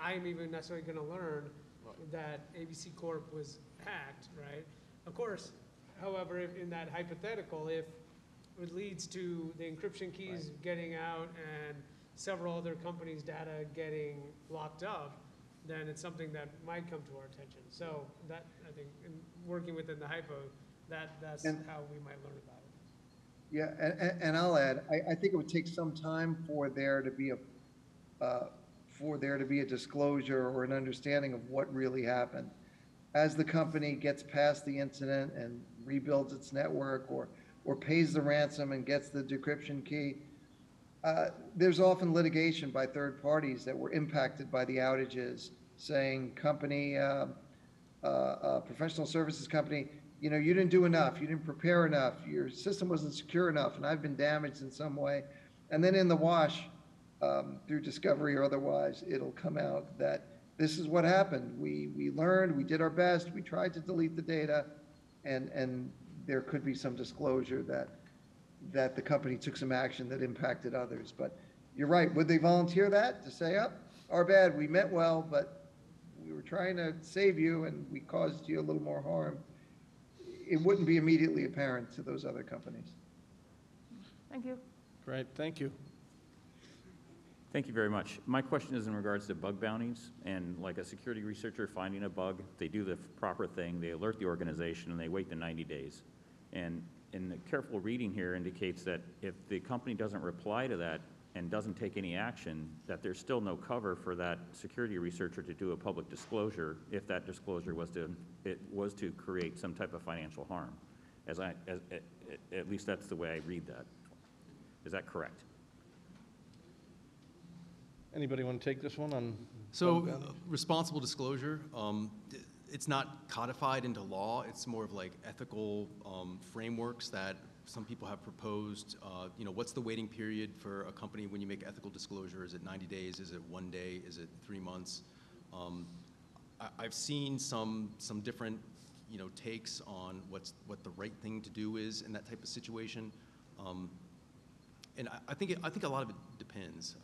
I'm even necessarily going to learn that ABC Corp was hacked, right? Of course, however, if, in that hypothetical, if it leads to the encryption keys getting out and several other companies' data getting locked up, then it's something that might come to our attention. So that, I think, in working within the hypo, that's how we might learn about it. Yeah, and I'll add, I think it would take some time for there to be a disclosure or an understanding of what really happened. As the company gets past the incident and rebuilds its network or pays the ransom and gets the decryption key, there's often litigation by third parties that were impacted by the outages, saying company, professional services company, you know, you didn't do enough, you didn't prepare enough, your system wasn't secure enough, and I've been damaged in some way. And then in the wash, through discovery or otherwise, it'll come out that this is what happened. We learned, we did our best, we tried to delete the data, and there could be some disclosure that the company took some action that impacted others. But you're right, would they volunteer that to say, oh, our bad, we meant well, but we were trying to save you and we caused you a little more harm? It wouldn't be immediately apparent to those other companies. Thank you. Great, thank you. Thank you very much. My question is in regards to bug bounties, and like a security researcher finding a bug, they do the proper thing, they alert the organization, and they wait the 90 days. And the careful reading here indicates that if the company doesn't reply to that and doesn't take any action, that there's still no cover for that security researcher to do a public disclosure if that disclosure was to create some type of financial harm. At least that's the way I read that. Is that correct? Anybody want to take this one on? So responsible disclosure. It's not codified into law. It's more of like ethical frameworks that some people have proposed. You know, what's the waiting period for a company when you make ethical disclosure? Is it 90 days? Is it 1 day? Is it 3 months? I've seen some different, you know, takes on what the right thing to do is in that type of situation. And I think a lot of it depends.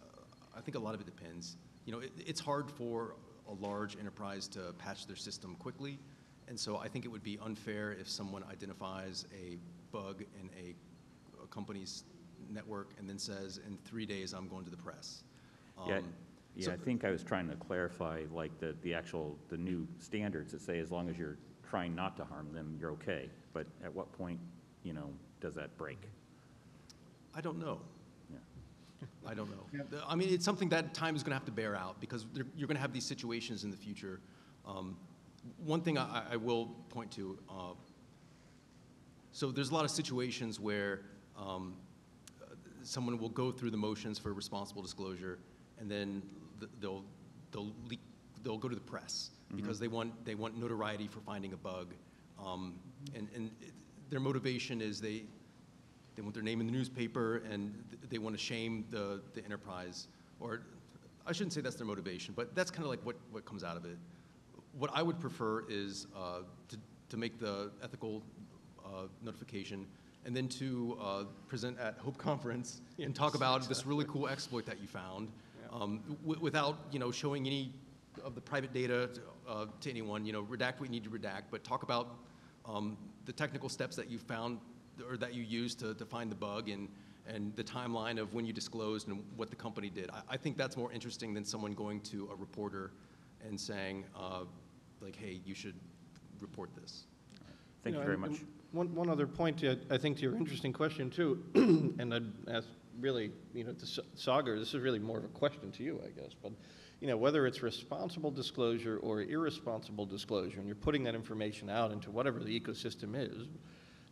You know, it's hard for a large enterprise to patch their system quickly. And so I think it would be unfair if someone identifies a bug in a company's network and then says, in 3 days, I'm going to the press. I think I was trying to clarify like the new standards that say as long as you're trying not to harm them, you're okay. But at what point, you know, does that break? I don't know. I don't know. Yep. I mean, it's something that time is going to have to bear out because you're going to have these situations in the future. One thing I will point to, so there's a lot of situations where someone will go through the motions for responsible disclosure and then they'll go to the press because they want notoriety for finding a bug. Their motivation is they want their name in the newspaper, and they want to shame the enterprise. Or I shouldn't say that's their motivation, but that's kind of like what comes out of it. What I would prefer is to make the ethical notification, and then to present at HOPE conference and talk about this really cool exploit that you found, without, you know, showing any of the private data to anyone. You know, redact what you need to redact, but talk about the technical steps that you found or that you used to find the bug and the timeline of when you disclosed and what the company did. I think that's more interesting than someone going to a reporter and saying, like, hey, you should report this. Thank you very much. One other point, I think, to your interesting question, too, and I'd ask really, you know, to Sagar, this is really more of a question to you, I guess, but, you know, whether it's responsible disclosure or irresponsible disclosure, and you're putting that information out into whatever the ecosystem is,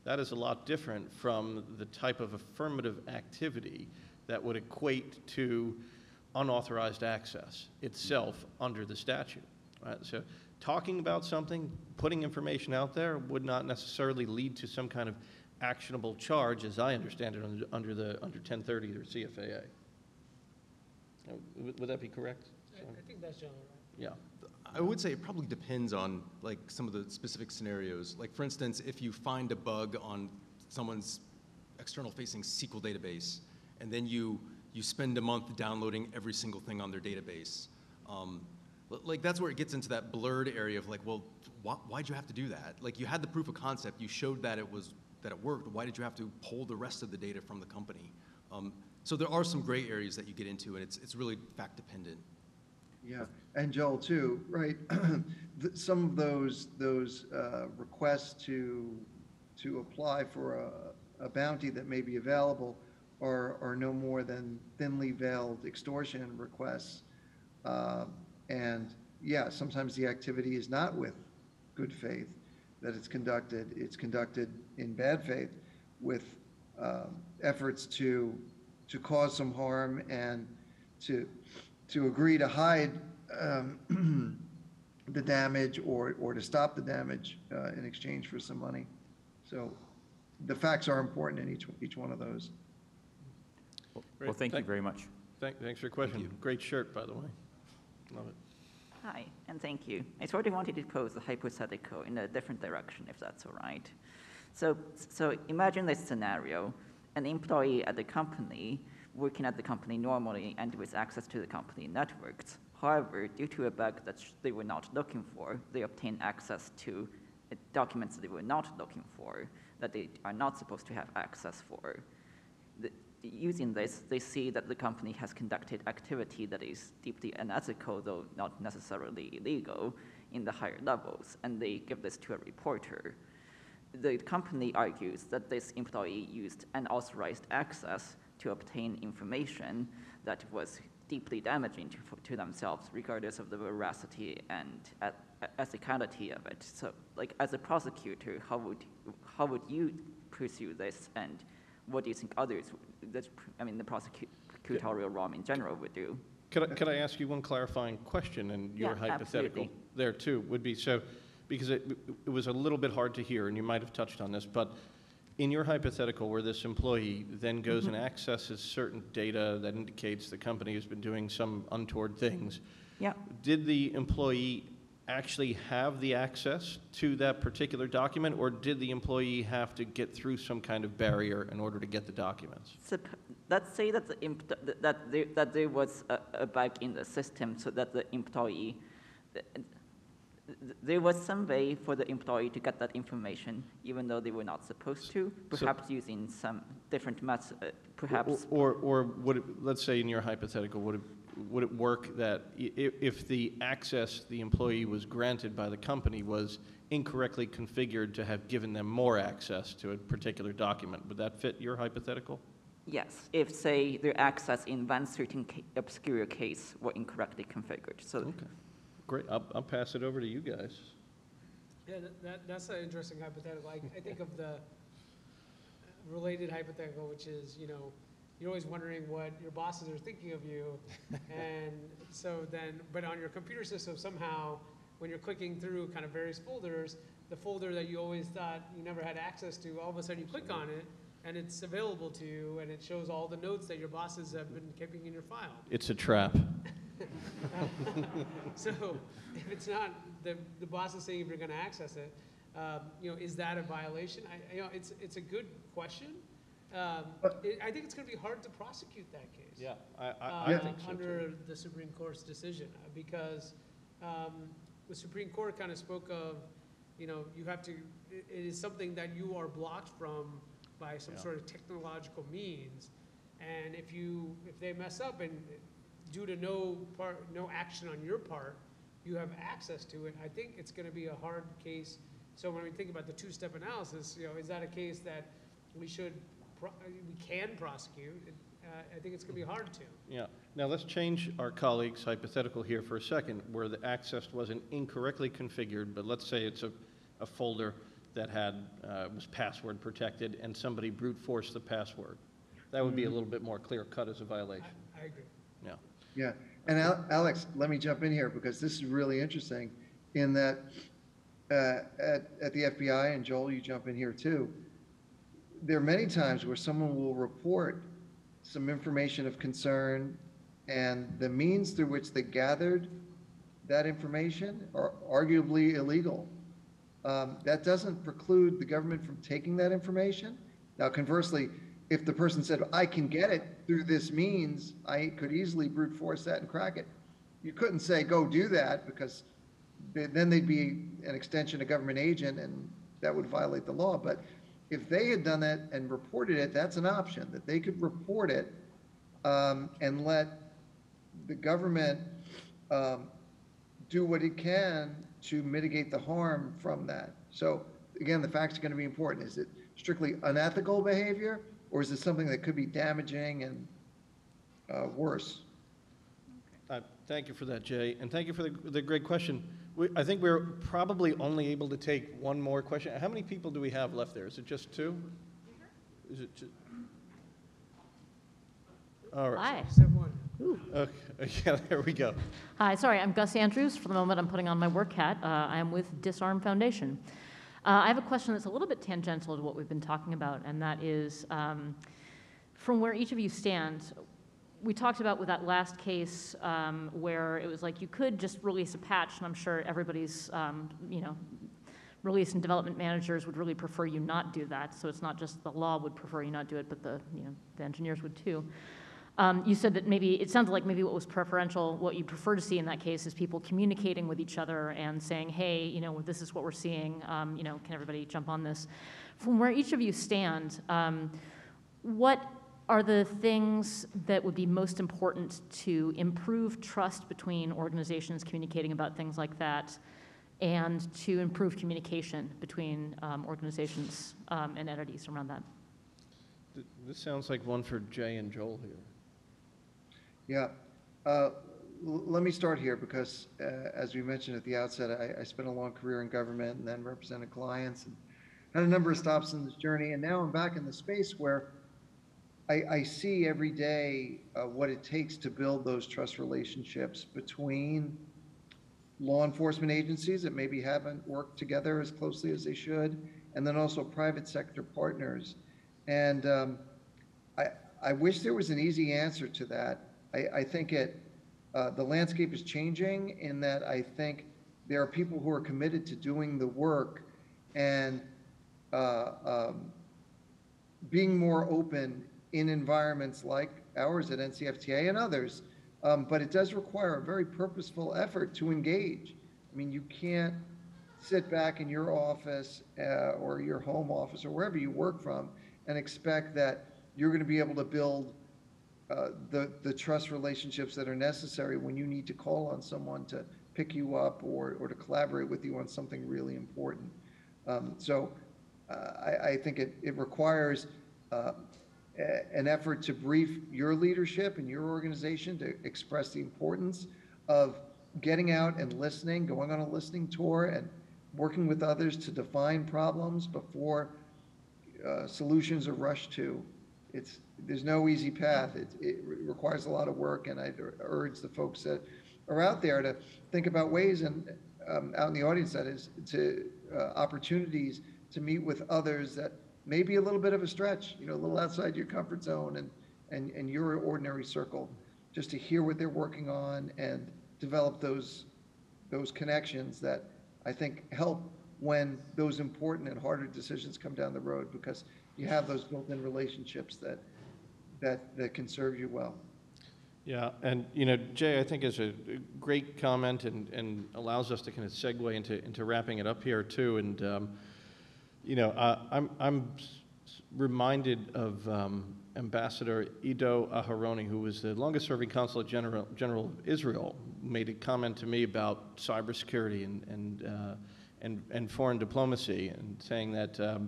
that is a lot different from the type of affirmative activity that would equate to unauthorized access itself under the statute. Right? So talking about something, putting information out there would not necessarily lead to some kind of actionable charge, as I understand it, under 1030 or CFAA. Would that be correct? I think that's generally right. Yeah. I would say it probably depends on like some of the specific scenarios. Like for instance, if you find a bug on someone's external facing SQL database, and then you spend a month downloading every single thing on their database, like that's where it gets into that blurred area of like, well, why'd you have to do that? Like you had the proof of concept, you showed that it worked. Why did you have to pull the rest of the data from the company? So there are some gray areas that you get into, and it's really fact dependent. Yeah, and Joel too, right? Some of those requests to apply for a bounty that may be available are no more than thinly veiled extortion requests. And yeah, sometimes the activity is not with good faith that it's conducted in bad faith with efforts to cause some harm and to agree to hide the damage or to stop the damage in exchange for some money. So the facts are important in each one of those. Well, thank you very much. Thanks for your question. Great shirt, by the way. Love it. Hi, and thank you. I sort of wanted to pose a hypothetical in a different direction, if that's all right. So imagine this scenario, an employee at the company, working at the company normally and with access to the company networks. However, due to a bug that they were not looking for, they obtain access to documents they were not looking for, that they are not supposed to have access for. Using this, they see that the company has conducted activity that is deeply unethical, though not necessarily illegal, in the higher levels, and they give this to a reporter. The company argues that this employee used unauthorized access to obtain information that was deeply damaging to themselves, regardless of the veracity and ethicality of it. So, like, as a prosecutor, how would you pursue this, and what do you think others, the prosecutorial realm in general, would do? Could I ask you one clarifying question, and your hypothetical absolutely. There too would be, so, because it was a little bit hard to hear, and you might have touched on this, but in your hypothetical where this employee then goes and accesses certain data that indicates the company has been doing some untoward things, did the employee actually have the access to that particular document, or did the employee have to get through some kind of barrier in order to get the documents? Let's say that there was a bug in the system, so that the employee, there was some way for the employee to get that information, even though they were not supposed to, perhaps using some different method, perhaps. Or would it, let's say in your hypothetical, would it work that if the access the employee was granted by the company was incorrectly configured to have given them more access to a particular document? Would that fit your hypothetical? Yes, if, say, their access in one certain obscure case were incorrectly configured. So okay, great. I'll pass it over to you guys. Yeah, that's an interesting hypothetical. I think of the related hypothetical, which is, you know, you're always wondering what your bosses are thinking of you, and so then, but on your computer system somehow, when you're clicking through kind of various folders, the folder that you always thought you never had access to, all of a sudden you click on it, and it's available to you, and it shows all the notes that your bosses have been keeping in your file. It's a trap. So if it's not, the boss is saying if you're going to access it, you know, is that a violation? It's a good question. I think it's going to be hard to prosecute that case. Yeah, I think so under too. The Supreme Court's decision, because the Supreme Court kind of spoke of, you know, you have to. It is something that you are blocked from by some sort of technological means, and if they mess up and due to no action on your part, you have access to it. I think it's going to be a hard case. So when we think about the two-step analysis, you know, is that a case that we can prosecute? I think it's going to be hard to. Yeah. Now let's change our colleague's hypothetical here for a second, where the access wasn't incorrectly configured, but let's say it's a folder that was password protected, and somebody brute forced the password. That would be a little bit more clear cut as a violation. I agree. Yeah. Yeah. And Alex, let me jump in here because this is really interesting. In that, at the FBI, and Joel, you jump in here too. there are many times where someone will report some information of concern, and the means through which they gathered that information are arguably illegal. That doesn't preclude the government from taking that information. Now, conversely, if the person said, I can get it through this means, I could easily brute force that and crack it. You couldn't say, go do that, because then they'd be an extension of government agent, and that would violate the law. But if they had done that and reported it, that's an option, that they could report it and let the government do what it can to mitigate the harm from that. So again, the facts are going to be important. Is it strictly unethical behavior, or is it something that could be damaging and worse? Thank you for that, Jay, and thank you for the great question. I think we're probably only able to take one more question. How many people do we have left there? Is it just two? Is it just? All right. Okay. Yeah, there we go. Hi, sorry, I'm Gus Andrews. For the moment, I'm putting on my work hat. I'm with Disarm Foundation. I have a question that's a little bit tangential to what we've been talking about, and that is, from where each of you stands, we talked about with that last case where it was like you could just release a patch, and I'm sure everybody's, you know, release and development managers would really prefer you not do that. So it's not just the law would prefer you not do it, but the, you know, the engineers would too. You said that maybe, it sounded like maybe what was preferential, what you'd prefer to see in that case is people communicating with each other and saying, hey, you know, this is what we're seeing, you know, can everybody jump on this? From where each of you stand, what are the things that would be most important to improve trust between organizations communicating about things like that, and to improve communication between organizations and entities around that? This sounds like one for Jay and Joel here. Yeah, let me start here because, as we mentioned at the outset, I spent a long career in government and then represented clients and had a number of stops in this journey. And now I'm back in the space where I see every day what it takes to build those trust relationships between law enforcement agencies that maybe haven't worked together as closely as they should, and then also private sector partners. And I wish there was an easy answer to that. I think the landscape is changing in that I think there are people who are committed to doing the work and being more open in environments like ours at NCFTA and others. But it does require a very purposeful effort to engage. I mean, you can't sit back in your office or your home office or wherever you work from and expect that you're going to be able to build the trust relationships that are necessary when you need to call on someone to pick you up or to collaborate with you on something really important. So I think it requires an effort to brief your leadership and your organization to express the importance of getting out and listening, going on a listening tour and working with others to define problems before solutions are rushed to. There's no easy path. It requires a lot of work, and I urge the folks that are out there to think about ways, and out in the audience that is, to opportunities to meet with others that may be a little bit of a stretch, you know, a little outside your comfort zone and your ordinary circle, just to hear what they're working on and develop those connections that I think help when those important and harder decisions come down the road, because you have those built-in relationships that can serve you well. Yeah, and you know, Jay, I think is a great comment and allows us to kind of segue into wrapping it up here too. And you know, I'm reminded of Ambassador Ido Aharoni, who was the longest-serving Consulate General of Israel, made a comment to me about cybersecurity and foreign diplomacy, and saying that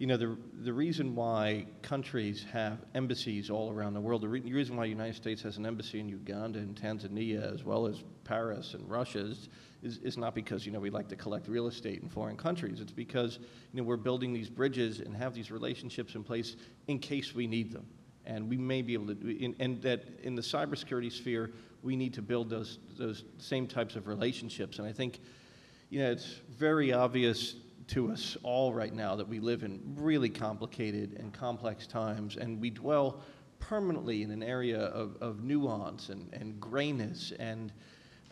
you know, the reason why countries have embassies all around the world, the reason why the United States has an embassy in Uganda and Tanzania as well as Paris and Russia is not because, you know, we like to collect real estate in foreign countries. It's because, you know, we're building these bridges and have these relationships in place in case we need them. And we may be able to, and that in the cybersecurity sphere, we need to build those same types of relationships. And I think, you know, it's very obvious to us all right now that we live in really complicated and complex times, and we dwell permanently in an area of nuance and grayness. And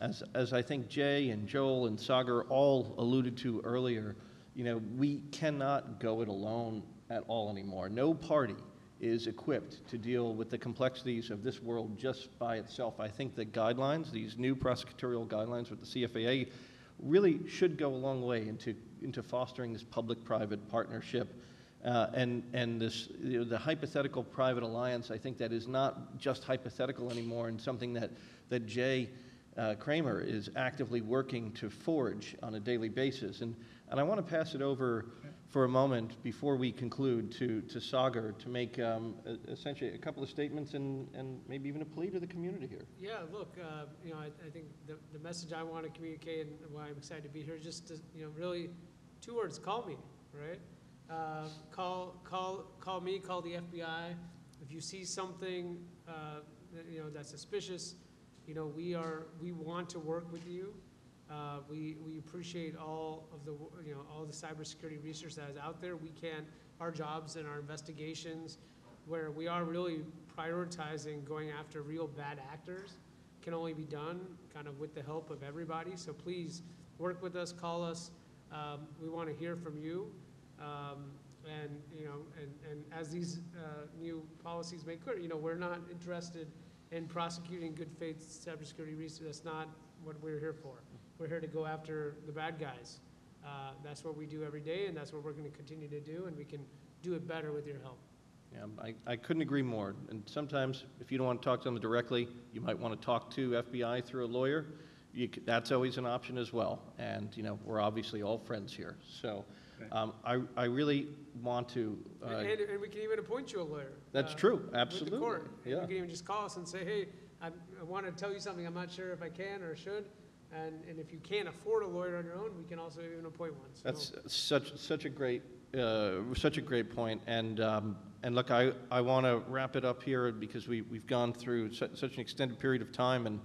as I think Jay and Joel and Sagar all alluded to earlier, you know, we cannot go it alone at all anymore. No party is equipped to deal with the complexities of this world just by itself. I think the guidelines, these new prosecutorial guidelines with the CFAA, really should go a long way into fostering this public-private partnership and this, you know, the hypothetical private alliance. I think that is not just hypothetical anymore, and something that Jay Kramer is actively working to forge on a daily basis. And I want to pass it over for a moment before we conclude to Sagar to make essentially a couple of statements and maybe even a plea to the community here. Yeah, look, you know, I think the message I want to communicate and why I'm excited to be here is just to, you know, really two words: call me, right? Call me, call the FBI. If you see something, you know, that's suspicious, you know, we want to work with you. We appreciate all of the, you know, all the cybersecurity research that is out there. We can't, our jobs and our investigations, where we are really prioritizing going after real bad actors, can only be done kind of with the help of everybody. So please work with us, call us. We want to hear from you. And you know, and as these new policies make clear, you know, we're not interested in prosecuting good faith cybersecurity research. That's not what we're here for. We're here to go after the bad guys. That's what we do every day, and that's what we're going to continue to do, and we can do it better with your help. Yeah, I couldn't agree more. And sometimes, if you don't want to talk to them directly, you might want to talk to FBI through a lawyer. That's always an option as well. And you know, we're obviously all friends here. So I really want to... and we can even appoint you a lawyer. That's true, absolutely. With the court. Yeah. You can even just call us and say, hey, I want to tell you something. I'm not sure if I can or should. And if you can't afford a lawyer on your own, we can also even appoint one. So. That's such a great point. And look, I want to wrap it up here because we've gone through such an extended period of time,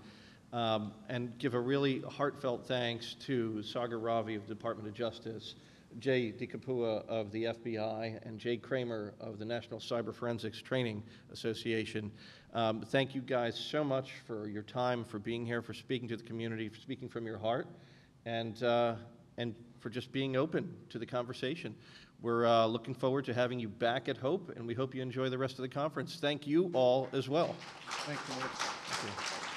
and give a really heartfelt thanks to Sagar Ravi of the Department of Justice, Jay DeCapua of the FBI, and Jay Kramer of the National Cyber Forensics Training Association. Thank you guys so much for your time, for being here, for speaking to the community, for speaking from your heart, and for just being open to the conversation. We're looking forward to having you back at HOPE, and we hope you enjoy the rest of the conference. Thank you all as well. Thank you.